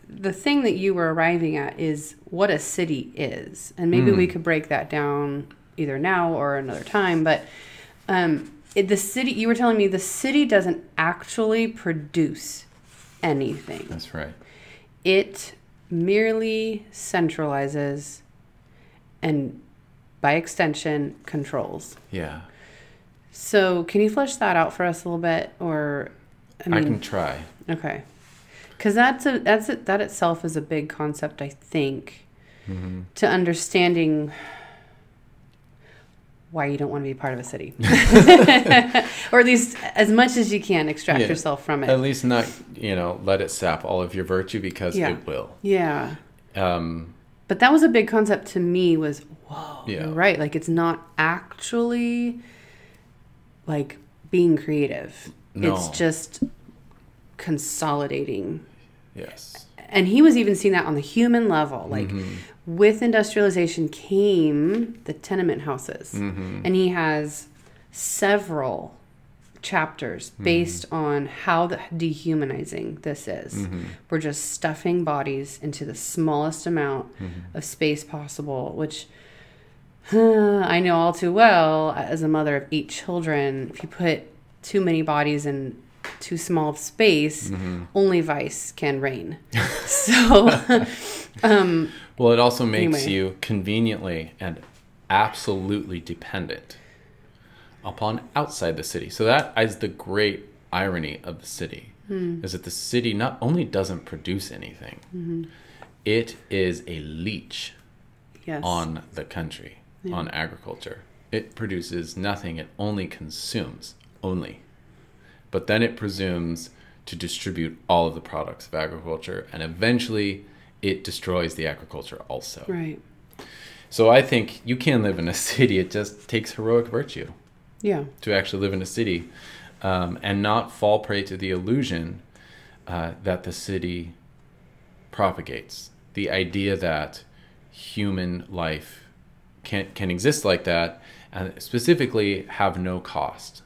the thing that you were arriving at is what a city is. And maybe we could break that down either now or another time. But the city, you were telling me the city doesn't actually produce anything. That's right. It merely centralizes and, by extension, controls. Yeah. So can you flesh that out for us a little bit, or I can try. Okay, because that itself is a big concept, I think, to understanding why you don't want to be part of a city, or at least as much as you can extract yourself from it. At least not let it sap all of your virtue, because it will. Yeah. But that was a big concept to me. Was whoa, you're right? Like, it's not actually like being creative. No. It's just consolidating. Yes. And he was even seeing that on the human level. Like, with industrialization came the tenement houses. And he has several chapters based on how dehumanizing this is. We're just stuffing bodies into the smallest amount of space possible, which I know all too well as a mother of 8 children. If you put too many bodies in too small of space, only vice can reign. So well, it also makes you conveniently and absolutely dependent upon outside the city. So that is the great irony of the city, is that the city not only doesn't produce anything, it is a leech on the country, on agriculture. It produces nothing. It only consumes, but then it presumes to distribute all of the products of agriculture, and eventually it destroys the agriculture also. Right. So I think you can live in a city. It just takes heroic virtue to actually live in a city, and not fall prey to the illusion that the city propagates. The idea that human life can exist like that, and specifically have no cost,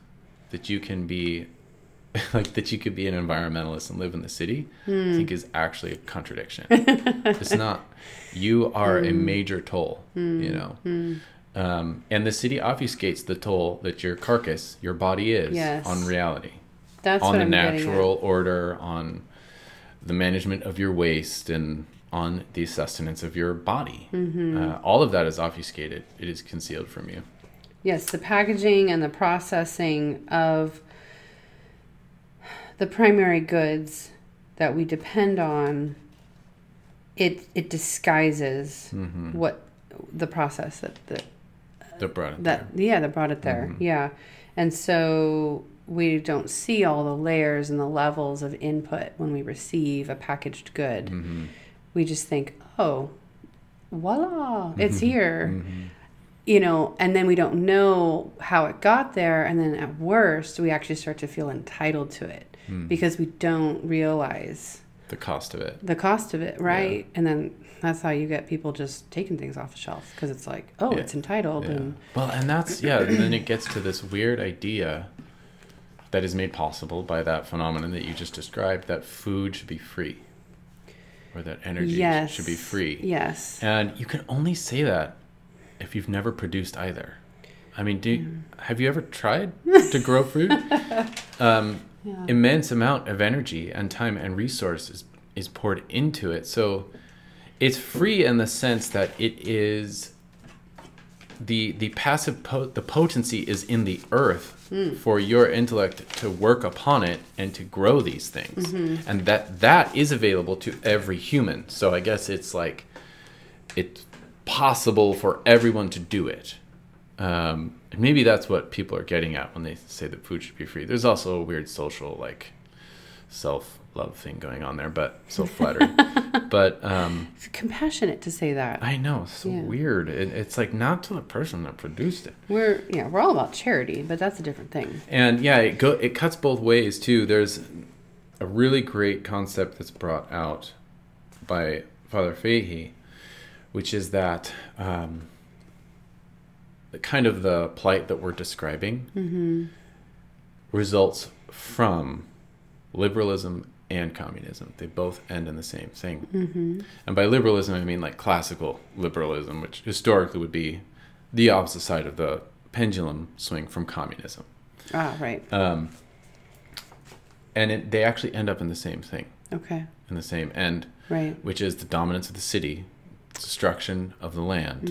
that you can be an environmentalist and live in the city, I think is actually a contradiction. It's not. You are a major toll, And the city obfuscates the toll that your carcass, your body is, on reality. That's on what the I'm natural order, on the management of your waste, and on the sustenance of your body. Mm-hmm. All of that is obfuscated. It is concealed from you. Yes, the packaging and the processing of the primary goods that we depend on, it disguises mm-hmm. what the process that brought it there. Yeah, that brought it there. Mm-hmm. Yeah. And so we don't see all the layers and the levels of input when we receive a packaged good. Mm-hmm. We just think, oh, voila, it's here. Mm-hmm. You know, and then we don't know how it got there. And then at worst, we actually start to feel entitled to it because we don't realize the cost of it. The cost of it, right? Yeah. And then that's how you get people just taking things off the shelf, because it's like, oh, it's entitled. Yeah. And well, and that's, yeah, and then it gets to this weird idea that is made possible by that phenomenon that you just described, that food should be free, or that energy should be free. Yes. And you can only say that if you've never produced either. I mean, have you ever tried to grow food? Immense amount of energy and time and resources is poured into it. So it's free in the sense that it is the passive, the potency is in the earth for your intellect to work upon it and to grow these things. Mm-hmm. And that is available to every human. So I guess it's like, it's possible for everyone to do it. And maybe that's what people are getting at when they say that food should be free. There's also a weird social, like, self-love thing going on there, but self-flattery. But it's compassionate to say that. I know, it's so weird. It's like, not to the person that produced it. We're all about charity, but that's a different thing. And yeah, it cuts both ways too. There's a really great concept that's brought out by Father Fahey, which is that the kind of the plight that we're describing results from liberalism and communism. They both end in the same thing. Mm-hmm. And by liberalism, I mean like classical liberalism, which historically would be the opposite side of the pendulum swing from communism. Ah, right. And they actually end up in the same thing. Okay. In the same end. Right. Which is the dominance of the city, destruction of the land,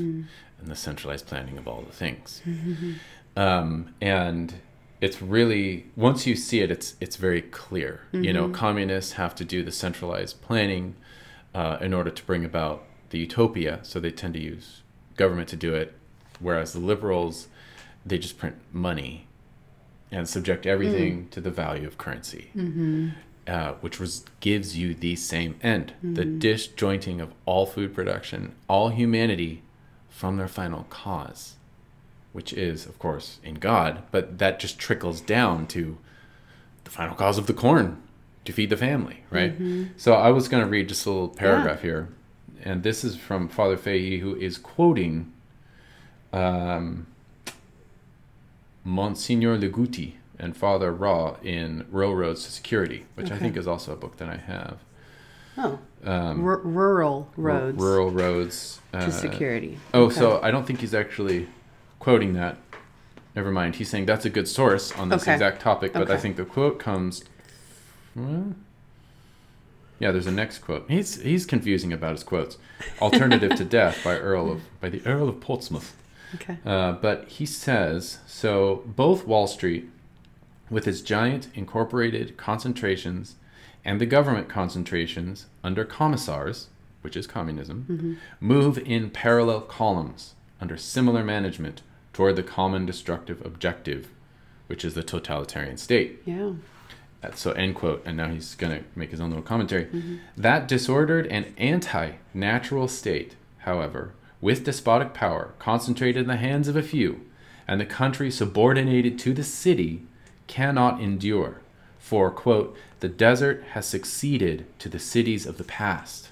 and the centralized planning of all the things. Mm-hmm. And it's really, once you see it, it's very clear. Mm-hmm. You know, communists have to do the centralized planning in order to bring about the utopia, so they tend to use government to do it, whereas the liberals, they just print money and subject everything to the value of currency, which gives you the same end, the disjointing of all food production, all humanity, from their final cause, which is, of course, in God, but that just trickles down to the final cause of the corn to feed the family, right? Mm-hmm. So I was going to read just a little paragraph here, and this is from Father Fahey, who is quoting Monsignor Legouti and Father Raw in Railroads to Security, which I think is also a book that I have. Oh, Rural Roads. Rural Roads. To Security. Oh, okay. So I don't think he's actually quoting that. Never mind. He's saying that's a good source on this exact topic, but I think the quote comes... yeah, there's a next quote. He's confusing about his quotes. Alternative to Death by the Earl of Portsmouth. Okay. But he says, so both Wall Street, with its giant incorporated concentrations, and the government concentrations under commissars, which is communism, move in parallel columns under similar management toward the common destructive objective, which is the totalitarian state. Yeah. So end quote. And now he's going to make his own little commentary. That disordered and anti-natural state, however, with despotic power concentrated in the hands of a few and the country subordinated to the city, cannot endure. For, quote, the desert has succeeded to the cities of the past,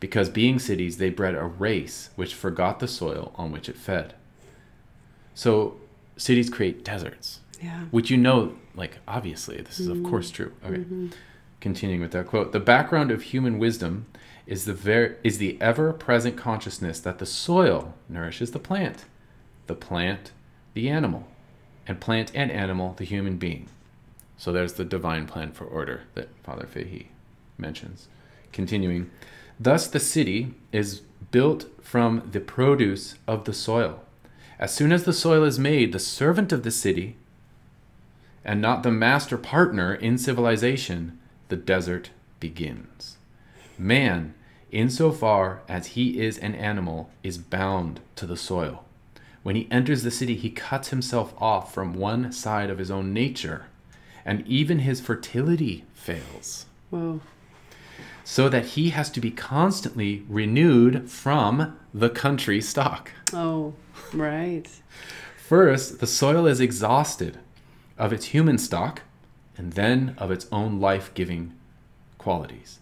because being cities, they bred a race which forgot the soil on which it fed. So cities create deserts, which, you know, like, obviously, this is, of course, true. Okay. Continuing with that quote, the background of human wisdom is the ever-present consciousness that the soil nourishes the plant, the plant, the animal, and plant and animal, the human being. So there's the divine plan for order that Father Fahey mentions. Continuing, thus the city is built from the produce of the soil. As soon as the soil is made the servant of the city, and not the master partner in civilization, the desert begins. Man, insofar as he is an animal, is bound to the soil. When he enters the city, he cuts himself off from one side of his own nature, and even his fertility fails. Whoa. So that he has to be constantly renewed from the country stock. Oh, right. First, the soil is exhausted of its human stock, and then of its own life-giving qualities.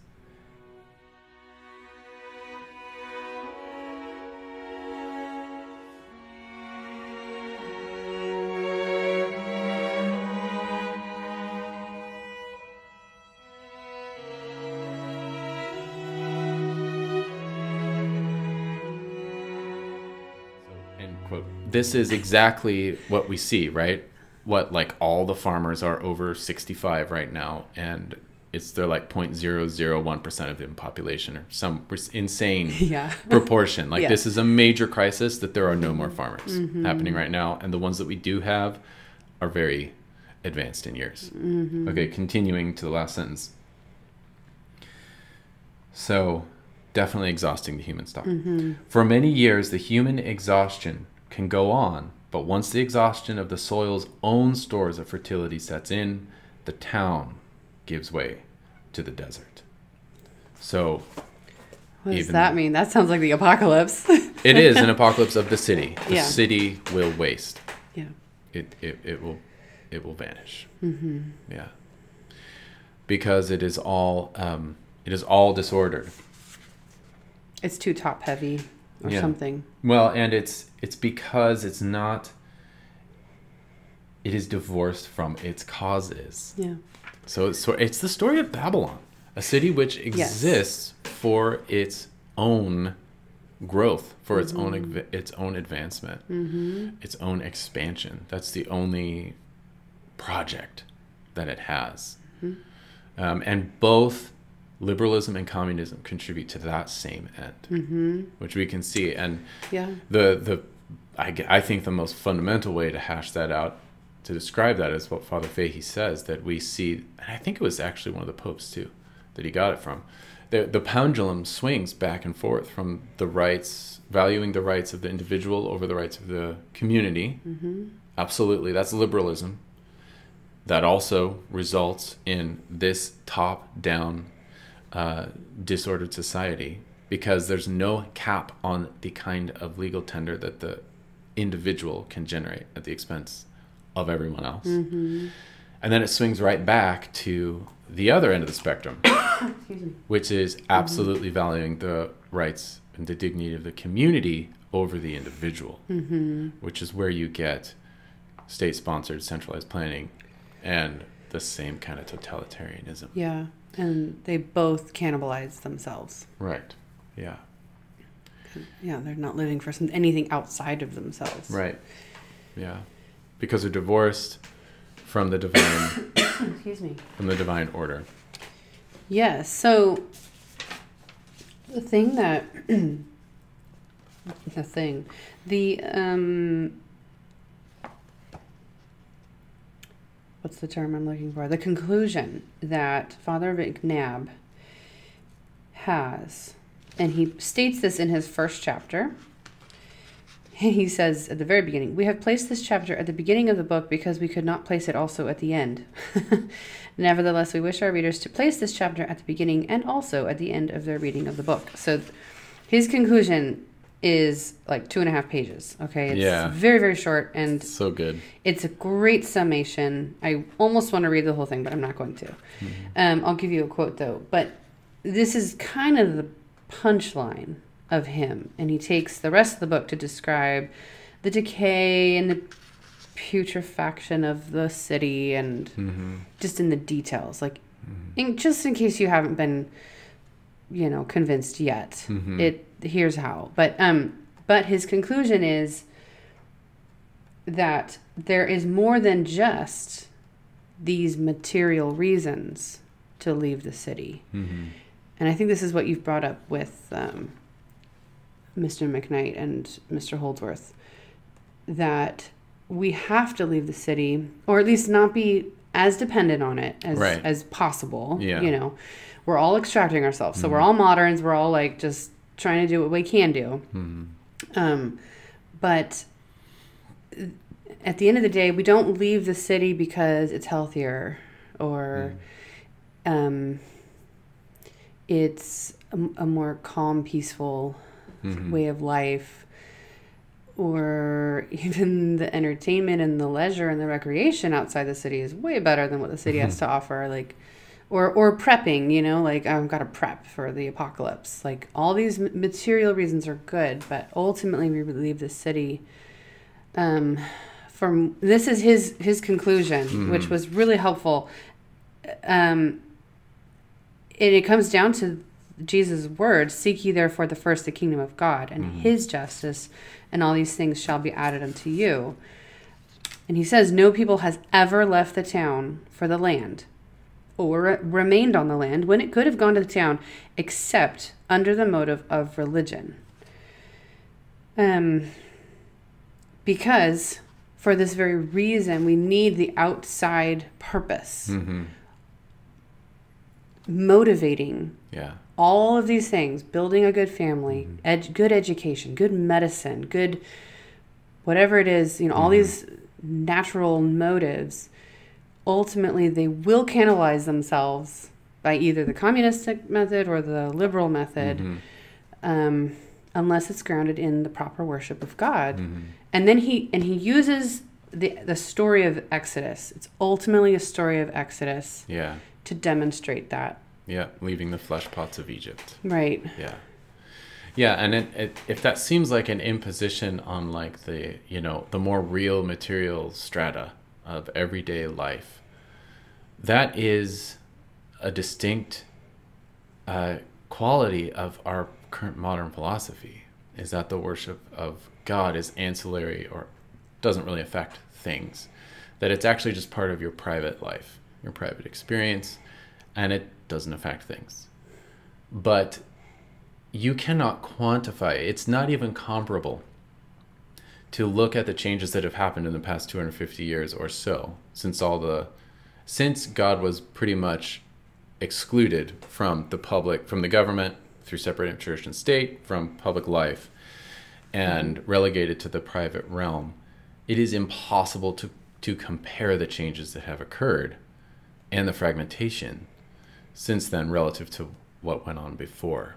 This is exactly what we see, right? What, like, all the farmers are over 65 right now, and they're like 0.001% of the population, or some insane proportion. Like, this is a major crisis that there are no more farmers happening right now, and the ones that we do have are very advanced in years. Okay, continuing to the last sentence. So, definitely exhausting the human stock. For many years, the human exhaustion can go on, but once the exhaustion of the soil's own stores of fertility sets in, the town gives way to the desert. So what does that mean? That sounds like the apocalypse. It is an apocalypse of the city. The city will waste. It will vanish. Because it is all disordered. It's too top heavy. Or something. Well, and it's because it's not, it is divorced from its causes. So it's the story of Babylon, a city which exists for its own growth, for its own advancement, its own expansion. That's the only project that it has. And both liberalism and communism contribute to that same end, which we can see. And I think the most fundamental way to hash that out, to describe that, is what Father Fahey says, that we see, and I think it was actually one of the popes too, that he got it from. The pendulum swings back and forth from the rights, valuing the rights of the individual over the rights of the community. Absolutely, that's liberalism. That also results in this top-down disordered society, because there's no cap on the kind of legal tender that the individual can generate at the expense of everyone else. And then it swings right back to the other end of the spectrum, which is absolutely valuing the rights and the dignity of the community over the individual, which is where you get state-sponsored centralized planning and the same kind of totalitarianism. And they both cannibalize themselves. Right. Yeah. Yeah, they're not living for anything outside of themselves. Right. Yeah. Because they're divorced from the divine excuse me. From the divine order. Yeah, so what's the term I'm looking for? The conclusion that Father McNabb has, and he states this in his first chapter. He says at the very beginning, "We have placed this chapter at the beginning of the book because we could not place it also at the end. Nevertheless, we wish our readers to place this chapter at the beginning and also at the end of their reading of the book." So his conclusion is like 2.5 pages. Okay, it's very, very short, and so good. It's a great summation. I almost want to read the whole thing, but I'm not going to. I'll give you a quote though. But this is kind of the punchline of him, and he takes the rest of the book to describe the decay and the putrefaction of the city, and just in the details, like just in case you haven't been, you know, convinced yet. Here's how. But his conclusion is that there is more than just these material reasons to leave the city. Mm-hmm. And I think this is what you've brought up with Mr. McKnight and Mr. Holdsworth, that we have to leave the city, or at least not be as dependent on it as, right, as possible. Yeah. You know, we're all extracting ourselves. So mm-hmm. we're all moderns. We're all like just trying to do what we can do. Mm-hmm. But at the end of the day, we don't leave the city because it's healthier or it's a more calm, peaceful mm-hmm. way of life, or even the entertainment and the leisure and the recreation outside the city is way better than what the city mm-hmm. has to offer. Like, or prepping, you know, like I've got to prep for the apocalypse. Like all these material reasons are good, but ultimately we leave the city. From this is his conclusion, mm-hmm. which was really helpful. And it comes down to Jesus' words, "Seek ye therefore the first the kingdom of God and mm-hmm. his justice, and all these things shall be added unto you." And he says, "No people has ever left the town for the land, or remained on the land when it could have gone to the town, except under the motive of religion." Because for this very reason, we need the outside purpose. Mm-hmm. Motivating all of these things, building a good family, mm-hmm. good education, good medicine, good whatever it is, you know, all mm-hmm. these natural motives, ultimately they will cannibalize themselves by either the communistic method or the liberal method, mm-hmm. Unless it's grounded in the proper worship of God. Mm-hmm. And then he uses the story of Exodus. It's ultimately a story of Exodus. Yeah. To demonstrate that. Yeah, leaving the flesh pots of Egypt. Right. Yeah. Yeah, and if that seems like an imposition on like the, you know, the more real material strata of everyday life, that is a distinct quality of our current modern philosophy, is that the worship of God is ancillary or doesn't really affect things, that it's actually just part of your private life, your private experience, and it doesn't affect things. But you cannot quantify, it's not even comparable to look at the changes that have happened in the past 250 years or so, since God was pretty much excluded from the public, from the government, through separating church and state, from public life, and relegated to the private realm. It is impossible to compare the changes that have occurred and the fragmentation since then relative to what went on before.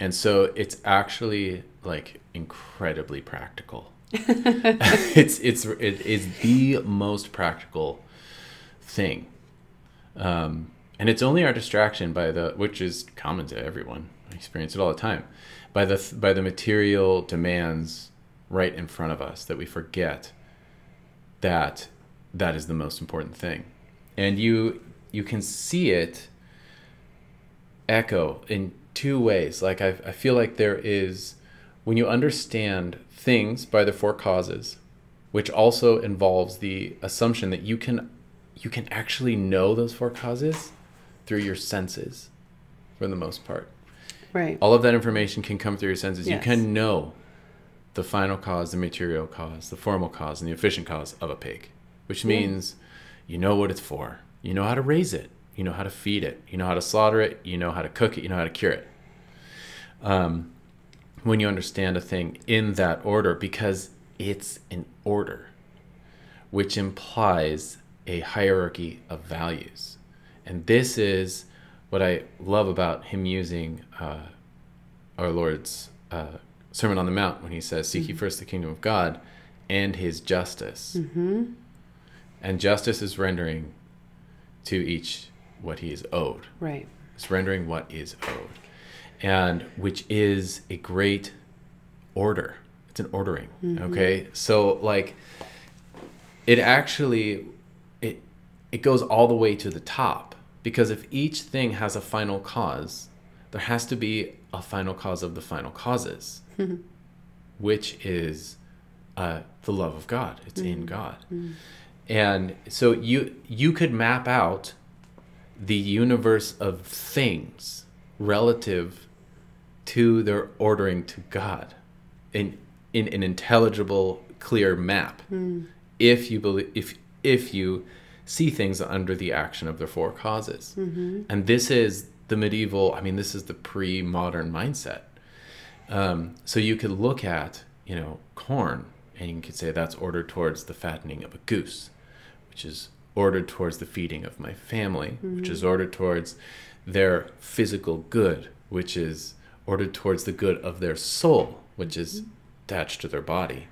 And so it's actually like incredibly practical. It is the most practical thing. And it's only our distraction which is common to everyone. I experience it all the time, by the material demands right in front of us, that we forget that is the most important thing. And you can see it echo in two ways. Like I feel like there is, when you understand things by their four causes, which also involves the assumption that you can actually know those four causes through your senses, for the most part. Right. All of that information can come through your senses. Yes. You can know the final cause, the material cause, the formal cause, and the efficient cause of a pig, which means you know what it's for. You know how to raise it. You know how to feed it. You know how to slaughter it. You know how to cook it. You know how to cure it. When you understand a thing in that order, because it's an order, which implies a hierarchy of values. And this is what I love about him using our Lord's Sermon on the Mount, when he says, "Seek ye first the kingdom of God and his justice." Mm-hmm. And justice is rendering to each what he is owed. Right. It's rendering what is owed. And which is a great order. It's an ordering. Mm-hmm. Okay. So like it actually, it goes all the way to the top, because if each thing has a final cause, there has to be a final cause of the final causes, which is the love of God. It's in God. And so you could map out the universe of things relative to their ordering to God in an intelligible, clear map, if you believe, if you see things under the action of their four causes. And this is the medieval, I mean, this is the pre-modern mindset. So you could look at, you know, corn, and you could say that's ordered towards the fattening of a goose, which is ordered towards the feeding of my family, which is ordered towards their physical good, which is ordered towards the good of their soul, which is attached to their body,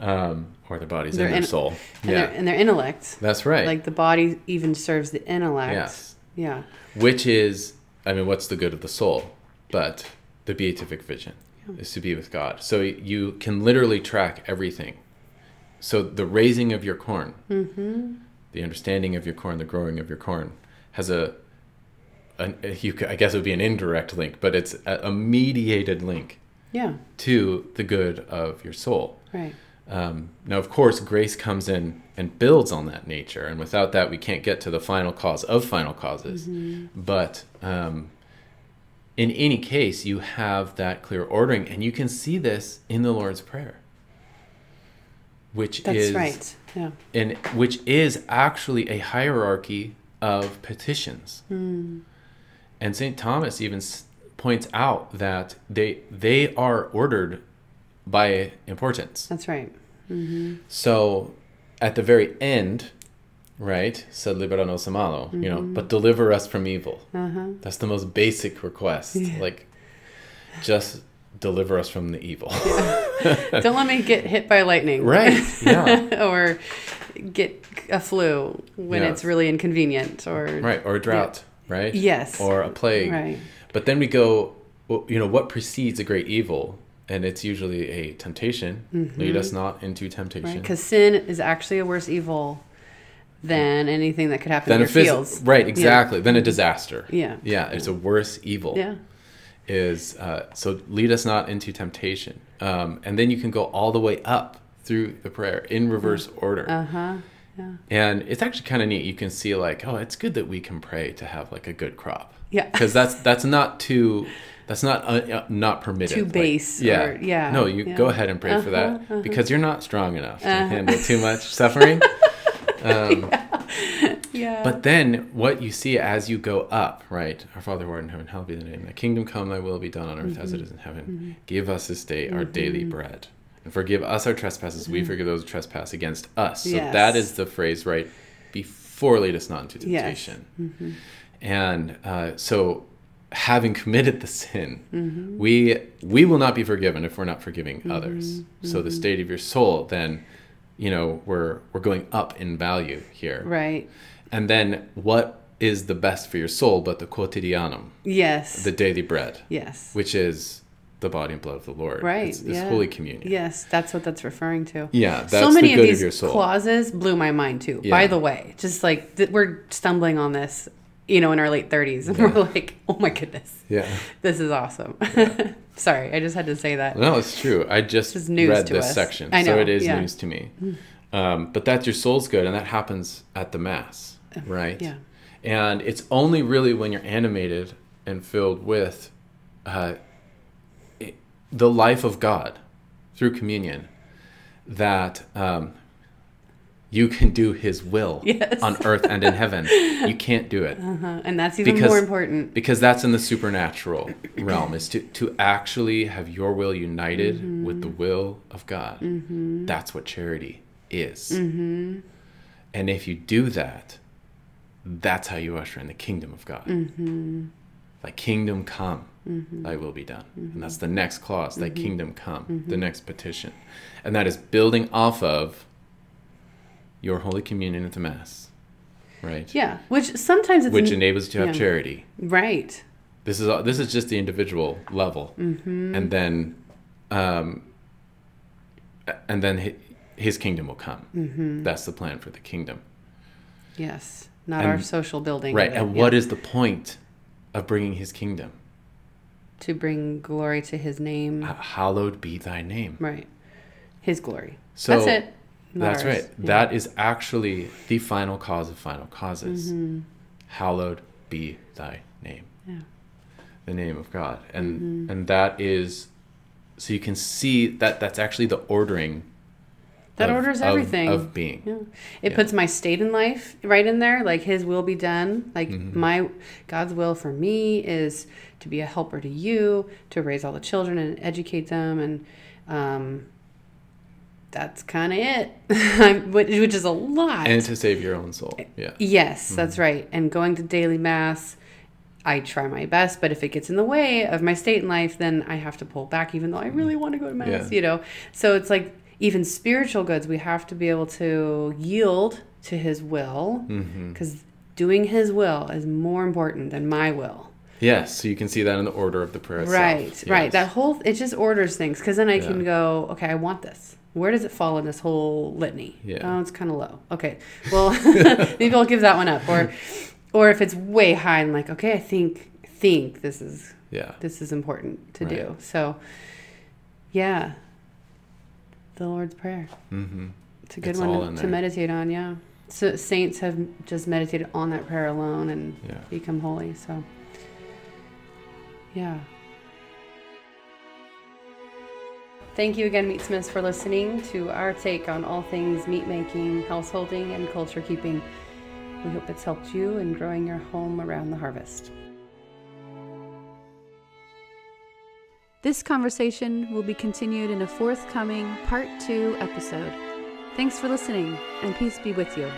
or their bodies and their soul. And, their intellect. That's right. Like the body even serves the intellect. Yes. Yeah. Which is, I mean, what's the good of the soul? But the beatific vision is to be with God. So you can literally track everything. So the raising of your corn, the understanding of your corn, the growing of your corn has I guess it would be an indirect link, but it's a mediated link to the good of your soul. Right. Now, of course, grace comes in and builds on that nature. And without that, we can't get to the final cause of final causes. But in any case, you have that clear ordering. And you can see this in the Lord's Prayer, which is right. And which is actually a hierarchy of petitions. And Saint Thomas even points out that they are ordered by importance. That's right. So at the very end, right? Sed libera nos a malo, you know, but deliver us from evil. That's the most basic request. Like, just deliver us from the evil. Don't let me get hit by lightning. Right. Yeah. Or get a flu when it's really inconvenient. Or right. Or a drought. Right. Yes. Or a plague. Right. But then we go, you know, what precedes a great evil? And it's usually a temptation. Lead us not into temptation. Because sin is actually a worse evil than anything that could happen in your fields. Right, exactly. Than a disaster. Yeah. Yeah, it's a worse evil. Yeah. Is so lead us not into temptation. And then you can go all the way up through the prayer in reverse order. Yeah. And it's actually kind of neat. You can see like, oh, it's good that we can pray to have like a good crop. Yeah. Because that's not too... That's not not permitted. Too base. Like, yeah. Or, yeah. No, you go ahead and pray for that because you're not strong enough to handle too much suffering. But then what you see as you go up, right? Our Father who art in heaven, hallowed be thy name. Thy kingdom come, thy will be done on earth as it is in heaven. Give us this day our daily bread. And forgive us our trespasses. We forgive those who trespass against us. So that is the phrase right before lead us not into temptation. And so... having committed the sin, we will not be forgiven if we're not forgiving others. So the state of your soul, then, you know, we're going up in value here. Right. And then what is the best for your soul but the quotidianum? Yes. The daily bread. Yes. Which is the body and blood of the Lord. Right. It's Holy Communion. Yes, that's what that's referring to. Yeah, that's so many the good of your soul. Clauses blew my mind too. Yeah. By the way, just like we're stumbling on this, you know, in our late 30s, and we're like, oh my goodness, this is awesome. Sorry, I just had to say that. No, it's true. I just read this section, I know. So it is news to me. But that's your soul's good, and that happens at the Mass, right? Yeah. And it's only really when you're animated and filled with the life of God through communion that... you can do his will on earth and in heaven. You can't do it. And that's even more important. Because that's in the supernatural realm, is to actually have your will united with the will of God. That's what charity is. And if you do that, that's how you usher in the kingdom of God. Thy kingdom come, thy will be done. And that's the next clause, thy kingdom come, the next petition. And that is building off of your Holy Communion at the Mass, right? Yeah, which sometimes it's... which enables you to have charity. Right. This is just the individual level. And then his kingdom will come. That's the plan for the kingdom. Yes, not our social building. Right, and what is the point of bringing his kingdom? To bring glory to his name. Hallowed be thy name. Right. His glory. So that's it. That's right. Yeah. That is actually the final cause of final causes. Mm-hmm. Hallowed be thy name. Yeah. The name of God. And mm-hmm. and that is, so you can see that that's actually the ordering. That orders everything. Of being. Yeah. It puts my state in life right in there. Like his will be done. Like mm-hmm. God's will for me is to be a helper to you, to raise all the children and educate them. And that's kind of it, which is a lot. And to save your own soul. Yeah. Yes, mm-hmm. that's right. And going to daily mass, I try my best, but if it gets in the way of my state in life, then I have to pull back, even though I really want to go to mass, you know? So it's like, even spiritual goods, we have to be able to yield to his will, because doing his will is more important than my will. Yes, so you can see that in the order of the prayer itself. Right, yes. Right. That whole, it just orders things, because then I can go, okay, I want this. Where does it fall in this whole litany? Yeah. Oh, it's kind of low. Okay, well, maybe I'll give that one up. Or if it's way high, I'm like, okay, I think this is this is important to do. So, yeah. The Lord's Prayer. Mm-hmm. It's a good one to meditate on, So saints have just meditated on that prayer alone and become holy. So, yeah. Thank you again, Meatsmiths, for listening to our take on all things meat making, householding, and culture keeping. We hope it's helped you in growing your home around the harvest. This conversation will be continued in a forthcoming Part 2 episode. Thanks for listening, and peace be with you.